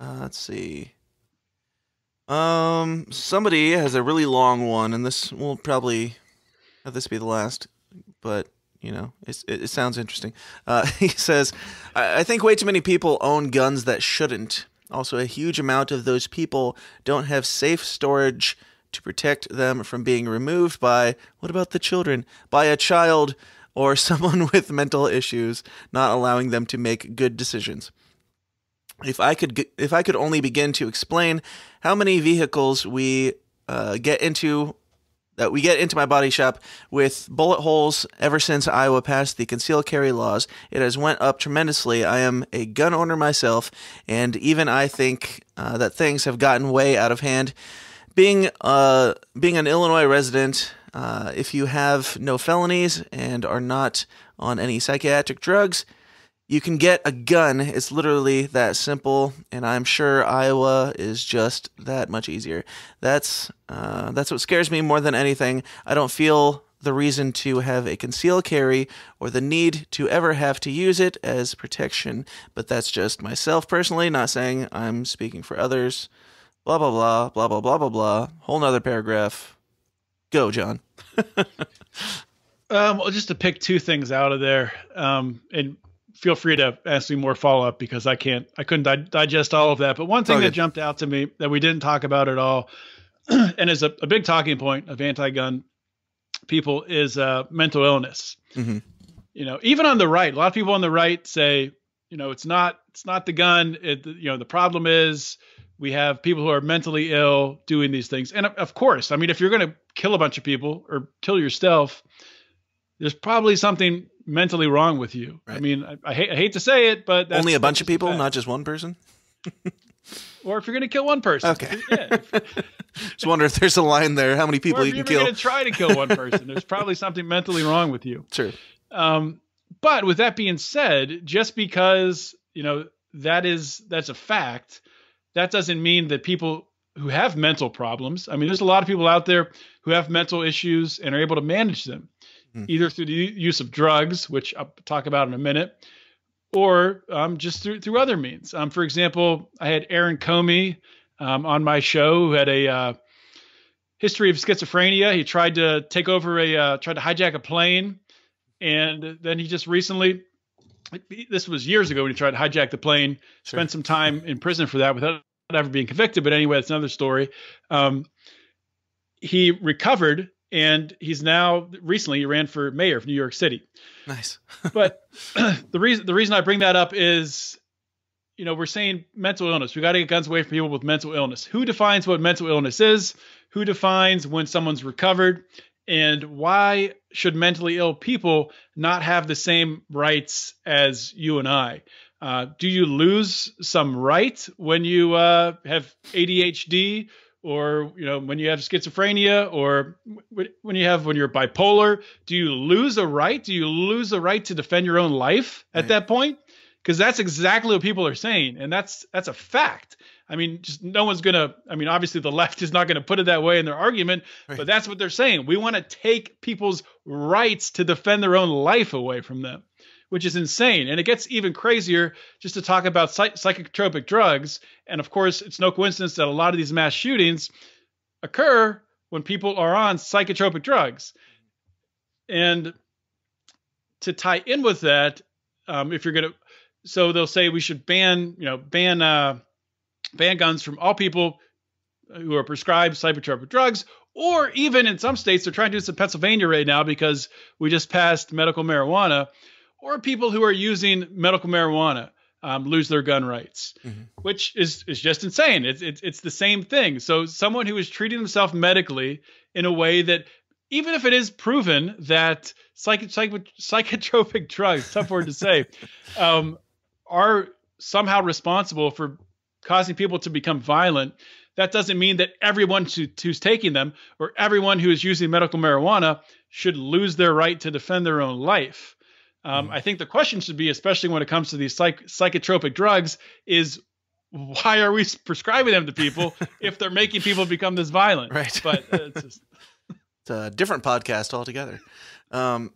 Uh, let's see. Um, somebody has a really long one, and this will probably have this be the last, but you know, it's, it, it sounds interesting. Uh, he says, I, I think way too many people own guns that shouldn't. Also, a huge amount of those people don't have safe storage to protect them from being removed by, what about the children, by a child or someone with mental issues, not allowing them to make good decisions. If I could, if I could only begin to explain how many vehicles we uh, get into that we get into my body shop with bullet holes. Ever since Iowa passed the concealed carry laws, it has went up tremendously. I am a gun owner myself, and even I think uh, that things have gotten way out of hand. Being uh being an Illinois resident, uh, if you have no felonies and are not on any psychiatric drugs, you can get a gun. It's literally that simple, and I'm sure Iowa is just that much easier. That's uh, that's what scares me more than anything. I don't feel the reason to have a concealed carry or the need to ever have to use it as protection, but that's just myself personally, not saying I'm speaking for others. Blah, blah, blah, blah, blah, blah, blah, blah. Whole nother paragraph. Go, John. um, just to pick two things out of there, um, and feel free to ask me more follow-up because I can't, I couldn't di digest all of that. But one thing okay. that jumped out to me that we didn't talk about at all, and is a, a big talking point of anti-gun people, is uh, mental illness. Mm-hmm. You know, even on the right, a lot of people on the right say, you know, it's not, it's not the gun. It, you know, the problem is we have people who are mentally ill doing these things. And of course, I mean, if you're going to kill a bunch of people or kill yourself, there's probably something mentally wrong with you. Right. I mean, I, I, hate, I hate to say it, but that's, only a bunch of people, bad. Not just one person. Or if you're going to kill one person, okay. Yeah. Just wonder if there's a line there. How many people or you can kill? If you're going to try to kill one person, there's probably something mentally wrong with you. True. Um, but with that being said, just because you know that is that's a fact, that doesn't mean that people who have mental problems. I mean, there's a lot of people out there who have mental issues and are able to manage them. Either through the use of drugs, which I'll talk about in a minute, or um, just through through other means. Um, for example, I had Aaron Comey um, on my show, who had a uh, history of schizophrenia. He tried to take over a uh, tried to hijack a plane, and then he just recently, this was years ago when he tried to hijack the plane, sure. spent some time in prison for that without ever being convicted. But anyway, that's another story. Um, he recovered. And he's now recently he ran for mayor of New York City. Nice. But the reason the reason I bring that up is, you know, we're saying mental illness. We got to get guns away from people with mental illness. Who defines what mental illness is? Who defines when someone's recovered? And why should mentally ill people not have the same rights as you and I? Uh, do you lose some right when you uh, have A D H D? Or, you know, when you have schizophrenia or when you have, when you're bipolar, do you lose a right? Do you lose the right to defend your own life at right. that point? Because that's exactly what people are saying. And that's, that's a fact. I mean, just no one's going to, I mean, obviously the left is not going to put it that way in their argument, right. but that's what they're saying. We want to take people's rights to defend their own life away from them, which is insane. And it gets even crazier just to talk about psych psychotropic drugs. And of course, it's no coincidence that a lot of these mass shootings occur when people are on psychotropic drugs. And to tie in with that, um, if you're going to, so they'll say we should ban, you know, ban, uh, ban guns from all people who are prescribed psychotropic drugs, or even in some states, they're trying to do this in Pennsylvania right now because we just passed medical marijuana. Or people who are using medical marijuana um, lose their gun rights, mm-hmm. which is, is just insane. It's, it's, it's the same thing. So someone who is treating themselves medically in a way that, even if it is proven that psych psych psychotropic drugs, tough word to say, um, are somehow responsible for causing people to become violent, that doesn't mean that everyone who, who's taking them or everyone who is using medical marijuana should lose their right to defend their own life. Um, I think the question should be, especially when it comes to these psych psychotropic drugs, is why are we prescribing them to people if they're making people become this violent? Right. But uh, it's, just... it's a different podcast altogether. Um,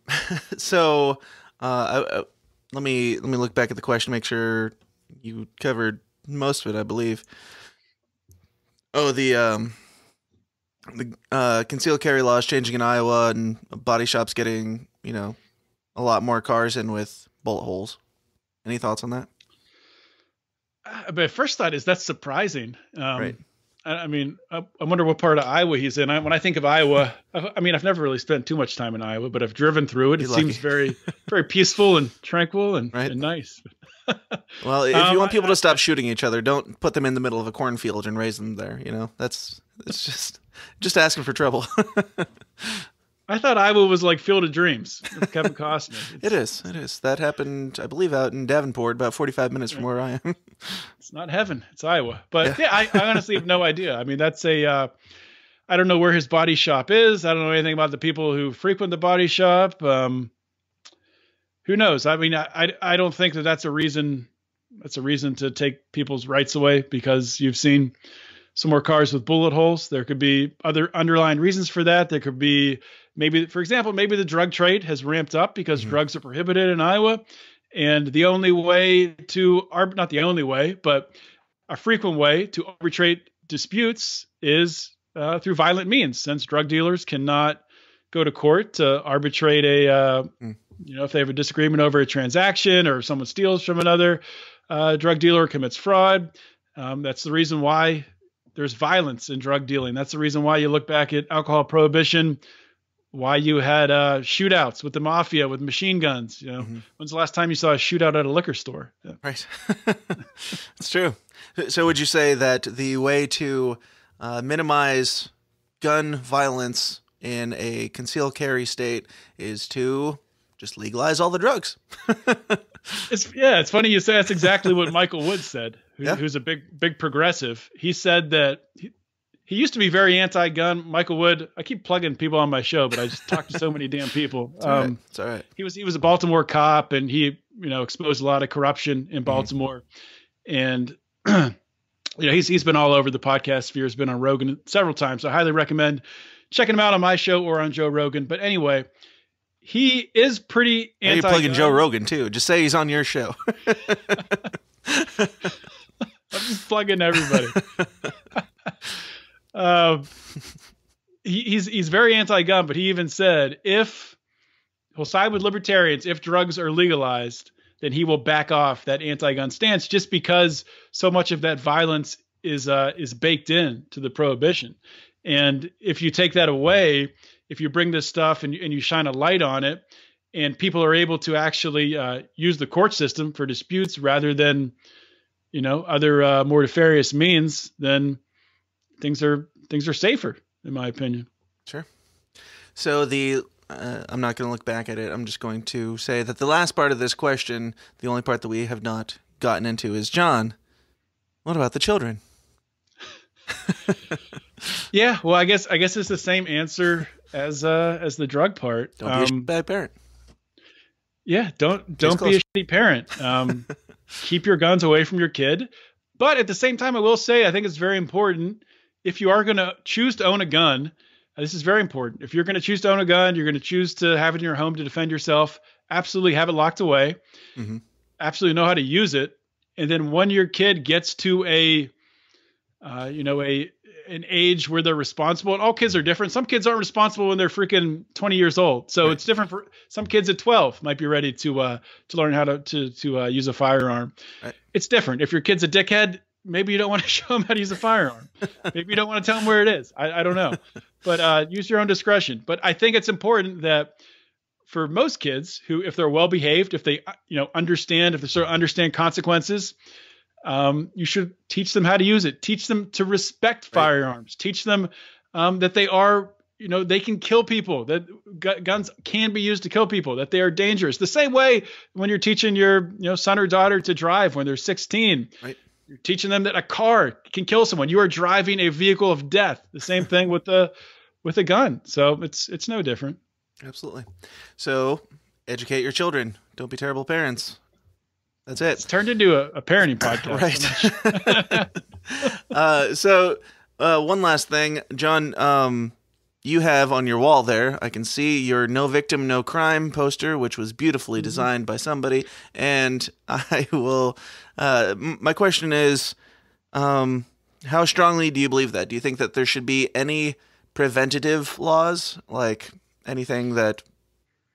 so uh, I, I, let me let me look back at the question, make sure you covered most of it, I believe. Oh, the um, the uh, concealed carry laws changing in Iowa, and body shops getting, you know, a lot more cars in with bullet holes. Any thoughts on that? My first thought is that's surprising. Um, right. I, I mean, I, I wonder what part of Iowa he's in. I, when I think of Iowa, I, I mean, I've never really spent too much time in Iowa, but I've driven through it. You're it lucky. Seems very, very peaceful and tranquil and, right. and nice. Well, if um, you want people I, to stop I, shooting each other, don't put them in the middle of a cornfield and raise them there. You know, that's, it's just, just asking for trouble. I thought Iowa was like Field of Dreams with Kevin Costner. It is. It is. That happened, I believe, out in Davenport, about forty-five minutes from where I am. It's not heaven. It's Iowa. But yeah, yeah I, I honestly have no idea. I mean, that's a, uh, I don't know where his body shop is. I don't know anything about the people who frequent the body shop. Um, who knows? I mean, I, I, I don't think that that's a reason. That's a reason to take people's rights away because you've seen some more cars with bullet holes. There could be other underlying reasons for that. There could be, Maybe, for example, maybe the drug trade has ramped up because mm-hmm. drugs are prohibited in Iowa. And the only way to, not the only way, but a frequent way to arbitrate disputes is uh, through violent means, since drug dealers cannot go to court to arbitrate a, uh, mm. you know, if they have a disagreement over a transaction or if someone steals from another uh, drug dealer or commits fraud. Um, that's the reason why there's violence in drug dealing. That's the reason why you look back at alcohol prohibition, why you had uh, shootouts with the mafia with machine guns. You know, mm-hmm. when's the last time you saw a shootout at a liquor store? Yeah. Right, that's true. So, would you say that the way to uh, minimize gun violence in a concealed carry state is to just legalize all the drugs? it's, yeah, it's funny you say that's exactly what Michael Wood said, who, yeah. who's a big, big progressive. He said that. He, He used to be very anti-gun. Michael Wood, I keep plugging people on my show, but I just talk to so many damn people. It's all, um, right. It's all right. He was he was a Baltimore cop, and he you know exposed a lot of corruption in Baltimore. Mm-hmm. And you know he's he's been all over the podcast sphere. He's been on Rogan several times. So I highly recommend checking him out on my show or on Joe Rogan. But anyway, he is pretty anti-gun. Now you're plugging Joe Rogan too. Just say he's on your show. I'm just plugging everybody. Uh, he, he's he's very anti-gun, but he even said if he'll side with libertarians, if drugs are legalized, then he will back off that anti-gun stance just because so much of that violence is uh, is baked in to the prohibition. And if you take that away, if you bring this stuff and, and you shine a light on it and people are able to actually uh, use the court system for disputes rather than, you know, other uh, more nefarious means, then Things are things are safer, in my opinion. Sure. So the uh, I'm not going to look back at it. I'm just going to say that the last part of this question, the only part that we have not gotten into, is John, what about the children? Yeah. Well, I guess I guess it's the same answer as uh, as the drug part. Don't um, be a bad parent. Yeah. Don't don't be a shitty parent. Um, keep your guns away from your kid. But at the same time, I will say I think it's very important. If you are going to choose to own a gun, this is very important. If you're going to choose to own a gun, you're going to choose to have it in your home to defend yourself. Absolutely have it locked away. Mm-hmm. Absolutely know how to use it. And then when your kid gets to a, uh, you know, a an age where they're responsible, and all kids are different. Some kids aren't responsible when they're freaking twenty years old. So right. It's different for some kids at twelve might be ready to uh, to learn how to to, to uh, use a firearm. Right. It's different. If your kid's a dickhead, maybe you don't want to show them how to use a firearm. Maybe you don't want to tell them where it is. I, I don't know, but uh, use your own discretion. But I think it's important that for most kids who, if they're well behaved, if they, you know, understand, if they sort of understand consequences, um, you should teach them how to use it. Teach them to respect firearms. Right. Teach them um, that they are, you know, they can kill people, that gu guns can be used to kill people, that they are dangerous. The same way when you're teaching your, you know, son or daughter to drive when they're sixteen. Right. You're teaching them that a car can kill someone. You are driving a vehicle of death. The same thing with the with a gun. So it's it's no different. Absolutely. So educate your children. Don't be terrible parents. That's it. It's turned into a, a parenting podcast. Right. uh, so uh, one last thing, John, um, you have on your wall there, I can see your No Victim, No Crime poster, which was beautifully designed mm-hmm. by somebody. And I will, uh, m- my question is, um, how strongly do you believe that? Do you think that there should be any preventative laws, like anything that,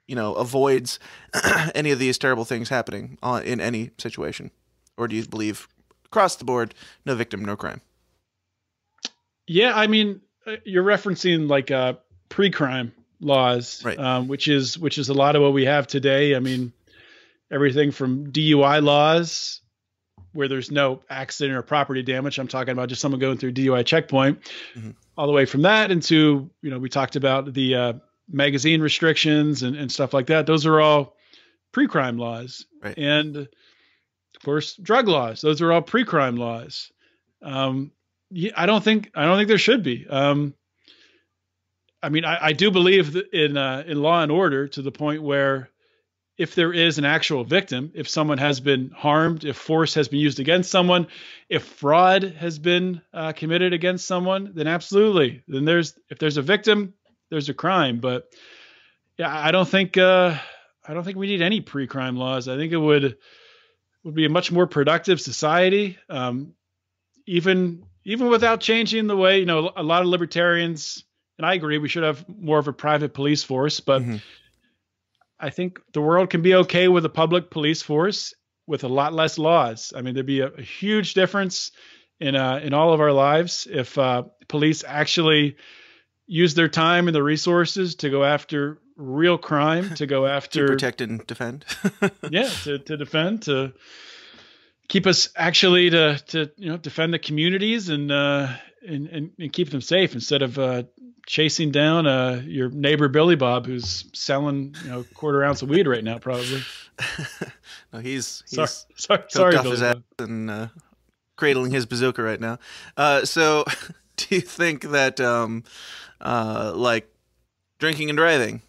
you know, avoids any of these terrible things happening in any situation? Or do you believe across the board, no victim, no crime? Yeah. I mean, you're referencing like uh pre-crime laws, right. um, which is, which is a lot of what we have today. I mean, everything from D U I laws where there's no accident or property damage. I'm talking about just someone going through D U I checkpoint mm-hmm. all the way from that into, you know, we talked about the, uh, magazine restrictions and, and stuff like that. Those are all pre-crime laws. Right. And of course, drug laws. Those are all pre-crime laws. Um, yeah, I don't think, I don't think there should be. Um, I mean, I, I do believe in, uh, in law and order to the point where if there is an actual victim, if someone has been harmed, if force has been used against someone, if fraud has been uh, committed against someone, then absolutely. Then there's, if there's a victim, there's a crime. But yeah, I don't think, uh, I don't think we need any pre-crime laws. I think it would, would be a much more productive society. Um, even, even without changing the way, you know, a lot of libertarians, and I agree, we should have more of a private police force, but mm-hmm. I think the world can be okay with a public police force with a lot less laws. I mean, there'd be a, a huge difference in, uh, in all of our lives if, uh, police actually use their time and the resources to go after real crime, to go after to protect and defend. yeah. To, to defend, to keep us actually to, to, you know, defend the communities and, uh, and, and, and keep them safe instead of, uh, chasing down, uh, your neighbor, Billy Bob, who's selling, you know, quarter ounce of weed right now, probably. no, he's, he's sorry, sorry, sorry off Billy his ass and, uh, cradling his bazooka right now. Uh, so do you think that, um, Uh, like drinking and driving,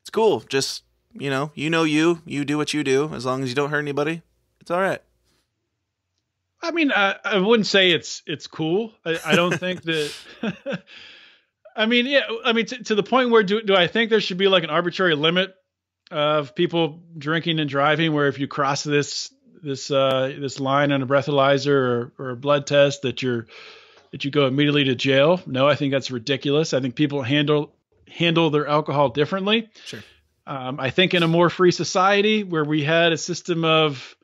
it's cool. Just, you know, you know, you, you do what you do. As long as you don't hurt anybody, it's all right. I mean, I, I wouldn't say it's, it's cool. I, I don't think that, I mean, yeah, I mean, t- to the point where do, do I think there should be like an arbitrary limit of people drinking and driving where if you cross this, this, uh, this line on a breathalyzer or, or a blood test that you're, that you go immediately to jail? No, I think that's ridiculous. I think people handle handle their alcohol differently. Sure. Um, I think in a more free society where we had a system of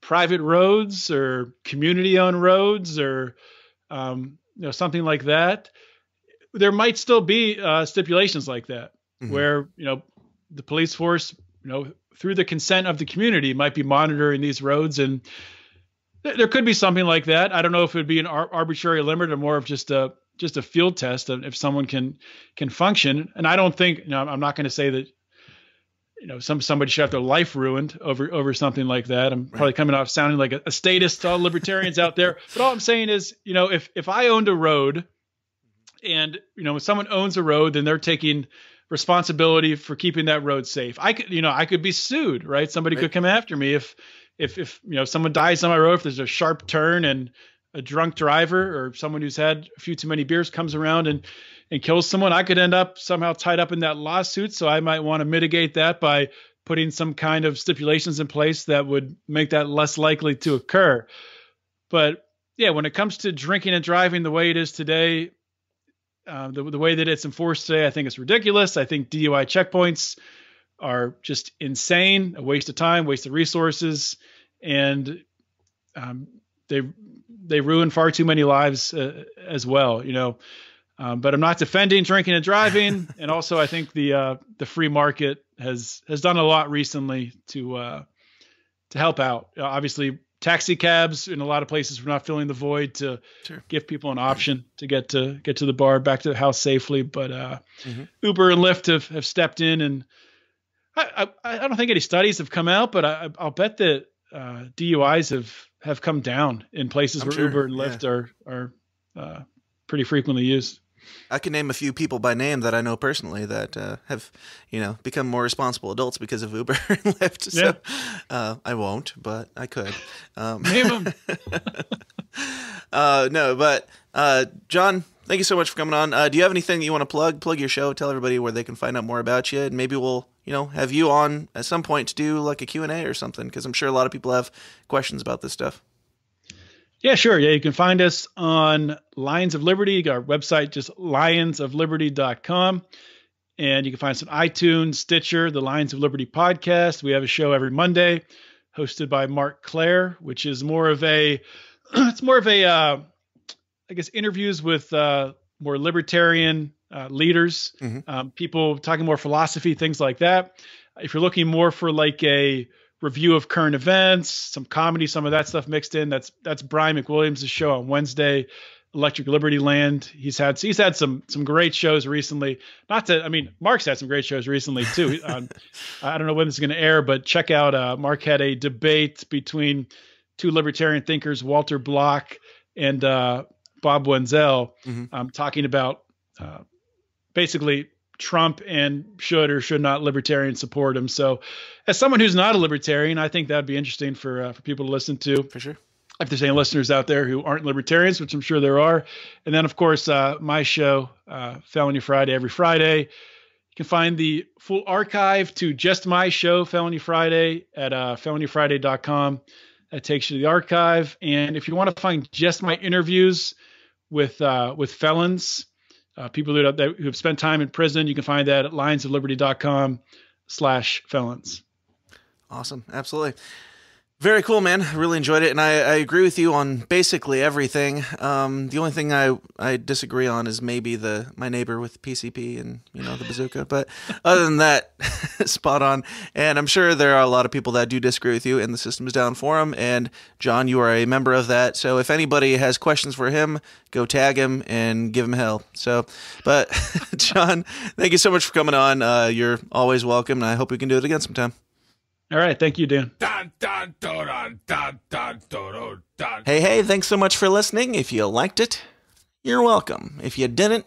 private roads or community-owned roads or um, you know, something like that, there might still be uh, stipulations like that mm-hmm. where you know the police force, you know, through the consent of the community, might be monitoring these roads and. There could be something like that. I don't know if it would be an ar- arbitrary limit or more of just a just a field test of if someone can can function. And I don't think, you know, I'm not going to say that, you know, some somebody should have their life ruined over over something like that. I'm probably coming off sounding like a, a statist to all libertarians out there. But all I'm saying is, you know, if if I owned a road, and you know, if someone owns a road, then they're taking responsibility for keeping that road safe. I could, you know, I could be sued, right? Somebody right. could come after me if. If, if, you know, someone dies on my road, if there's a sharp turn and a drunk driver or someone who's had a few too many beers comes around and, and kills someone, I could end up somehow tied up in that lawsuit. So I might want to mitigate that by putting some kind of stipulations in place that would make that less likely to occur. But yeah, when it comes to drinking and driving the way it is today, uh, the, the way that it's enforced today, I think it's ridiculous. I think D U I checkpoints are just insane, a waste of time, waste of resources, and um, they they ruin far too many lives uh, as well, you know. Um, but I'm not defending drinking and driving, and also I think the uh, the free market has has done a lot recently to uh, to help out. Uh, obviously, taxi cabs in a lot of places were not filling the void to sure. give people an option to get to get to the bar, back to the house safely. But uh, mm-hmm. Uber and Lyft have, have stepped in and. I, I, I don't think any studies have come out, but I, I'll bet that uh, D U Is have, have come down in places I'm where sure, Uber and Lyft yeah. are are uh, pretty frequently used. I can name a few people by name that I know personally that uh, have, you know, become more responsible adults because of Uber and Lyft. So, yeah. uh, I won't, but I could. Um, name them. uh, no, but uh, John, thank you so much for coming on. Uh, do you have anything that you want to plug? Plug your show. Tell everybody where they can find out more about you, and maybe we'll, you know, have you on at some point to do like a Q and A or something, because I'm sure a lot of people have questions about this stuff. Yeah, sure. Yeah, you can find us on Lions of Liberty, our website, just lions of liberty dot com. And you can find us on iTunes, Stitcher, the Lions of Liberty podcast. We have a show every Monday hosted by Mark Clare, which is more of a, it's more of a, uh, I guess, interviews with uh, more libertarian uh, leaders, mm-hmm. um, people talking more philosophy, things like that. If you're looking more for like a review of current events, some comedy, some of that stuff mixed in, That's that's Brian McWilliams' show on Wednesday, Electric Liberty Land. He's had he's had some some great shows recently. Not to, I mean, Mark's had some great shows recently too. um, I don't know when this is going to air, but check out uh, Mark had a debate between two libertarian thinkers, Walter Block and uh, Bob Wenzel, mm-hmm. um, talking about uh, basically Trump and should or should not libertarians support him. So as someone who's not a libertarian, I think that'd be interesting for uh, for people to listen to. For sure. If there's any listeners out there who aren't libertarians, which I'm sure there are. And then, of course, uh, my show, uh, Felony Friday, every Friday. You can find the full archive to just my show, Felony Friday, at uh, felony friday dot com. That takes you to the archive. And if you want to find just my interviews with uh, with felons, Uh, people who, that, who have spent time in prison, you can find that at lions of liberty dot com slash felons. Awesome. Absolutely. Very cool, man. I really enjoyed it. And I, I agree with you on basically everything. Um, the only thing I, I disagree on is maybe the my neighbor with P C P and, you know, the bazooka. But other than that, spot on. And I'm sure there are a lot of people that do disagree with you in the System is Down forum. And, John, you are a member of that. So if anybody has questions for him, go tag him and give him hell. So, but, John, thank you so much for coming on. Uh, you're always welcome, and I hope we can do it again sometime. All right. Thank you, Dan. Hey, hey, thanks so much for listening. If you liked it, you're welcome. If you didn't,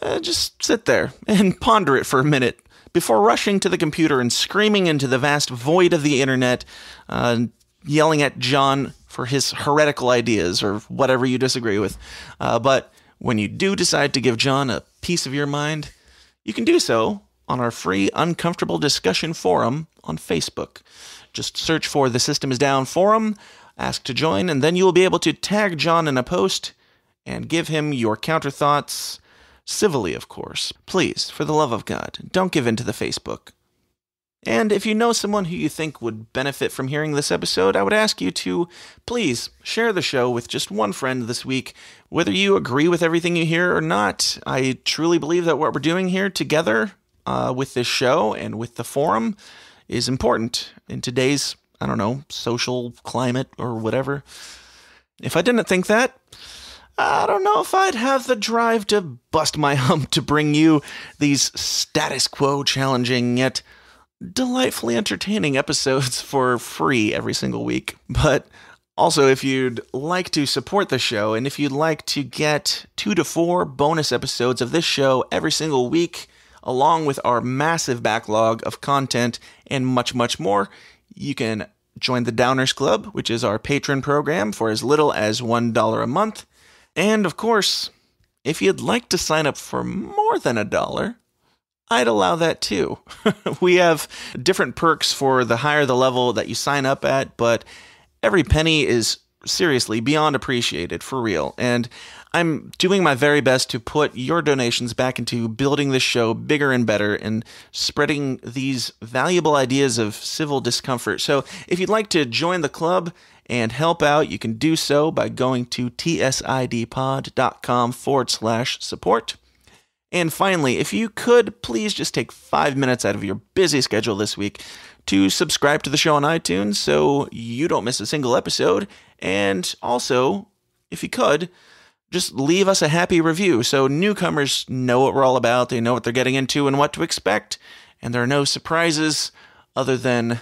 uh, just sit there and ponder it for a minute before rushing to the computer and screaming into the vast void of the internet, uh, yelling at John for his heretical ideas or whatever you disagree with. Uh, but when you do decide to give John a piece of your mind, you can do so on our free Uncomfortable Discussion forum on Facebook. Just search for The System is Down forum, ask to join, and then you will be able to tag John in a post and give him your counter thoughts, civilly, of course. Please, for the love of God, don't give in to the Facebook. And if you know someone who you think would benefit from hearing this episode, I would ask you to please share the show with just one friend this week. Whether you agree with everything you hear or not, I truly believe that what we're doing here together, Uh, with this show and with the forum, is important in today's, I don't know, social climate or whatever. If I didn't think that, I don't know if I'd have the drive to bust my hump to bring you these status quo challenging yet delightfully entertaining episodes for free every single week. But also, if you'd like to support the show, and if you'd like to get two to four bonus episodes of this show every single week, along with our massive backlog of content and much, much more, you can join the Downers Club, which is our patron program, for as little as one dollar a month. And, of course, if you'd like to sign up for more than a dollar, I'd allow that too. We have different perks for the higher the level that you sign up at, but every penny is seriously beyond appreciated, for real. And I'm doing my very best to put your donations back into building this show bigger and better and spreading these valuable ideas of civil discomfort. So if you'd like to join the club and help out, you can do so by going to tsidpod.com forward slash support. And finally, if you could, please just take five minutes out of your busy schedule this week to subscribe to the show on iTunes so you don't miss a single episode. And also, if you could, just leave us a happy review so newcomers know what we're all about, they know what they're getting into and what to expect, and there are no surprises other than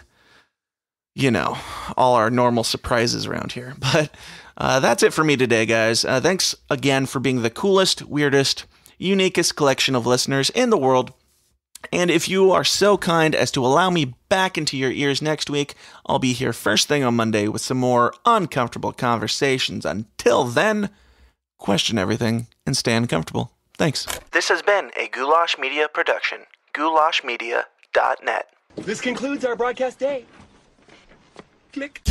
you know, all our normal surprises around here. But uh, that's it for me today, guys. Uh, thanks again for being the coolest, weirdest, uniquest collection of listeners in the world. And if you are so kind as to allow me back into your ears next week, I'll be here first thing on Monday with some more uncomfortable conversations. Until then, question everything and stay uncomfortable. Thanks. This has been a Goulash Media production. goulash media dot net. This concludes our broadcast day. Click.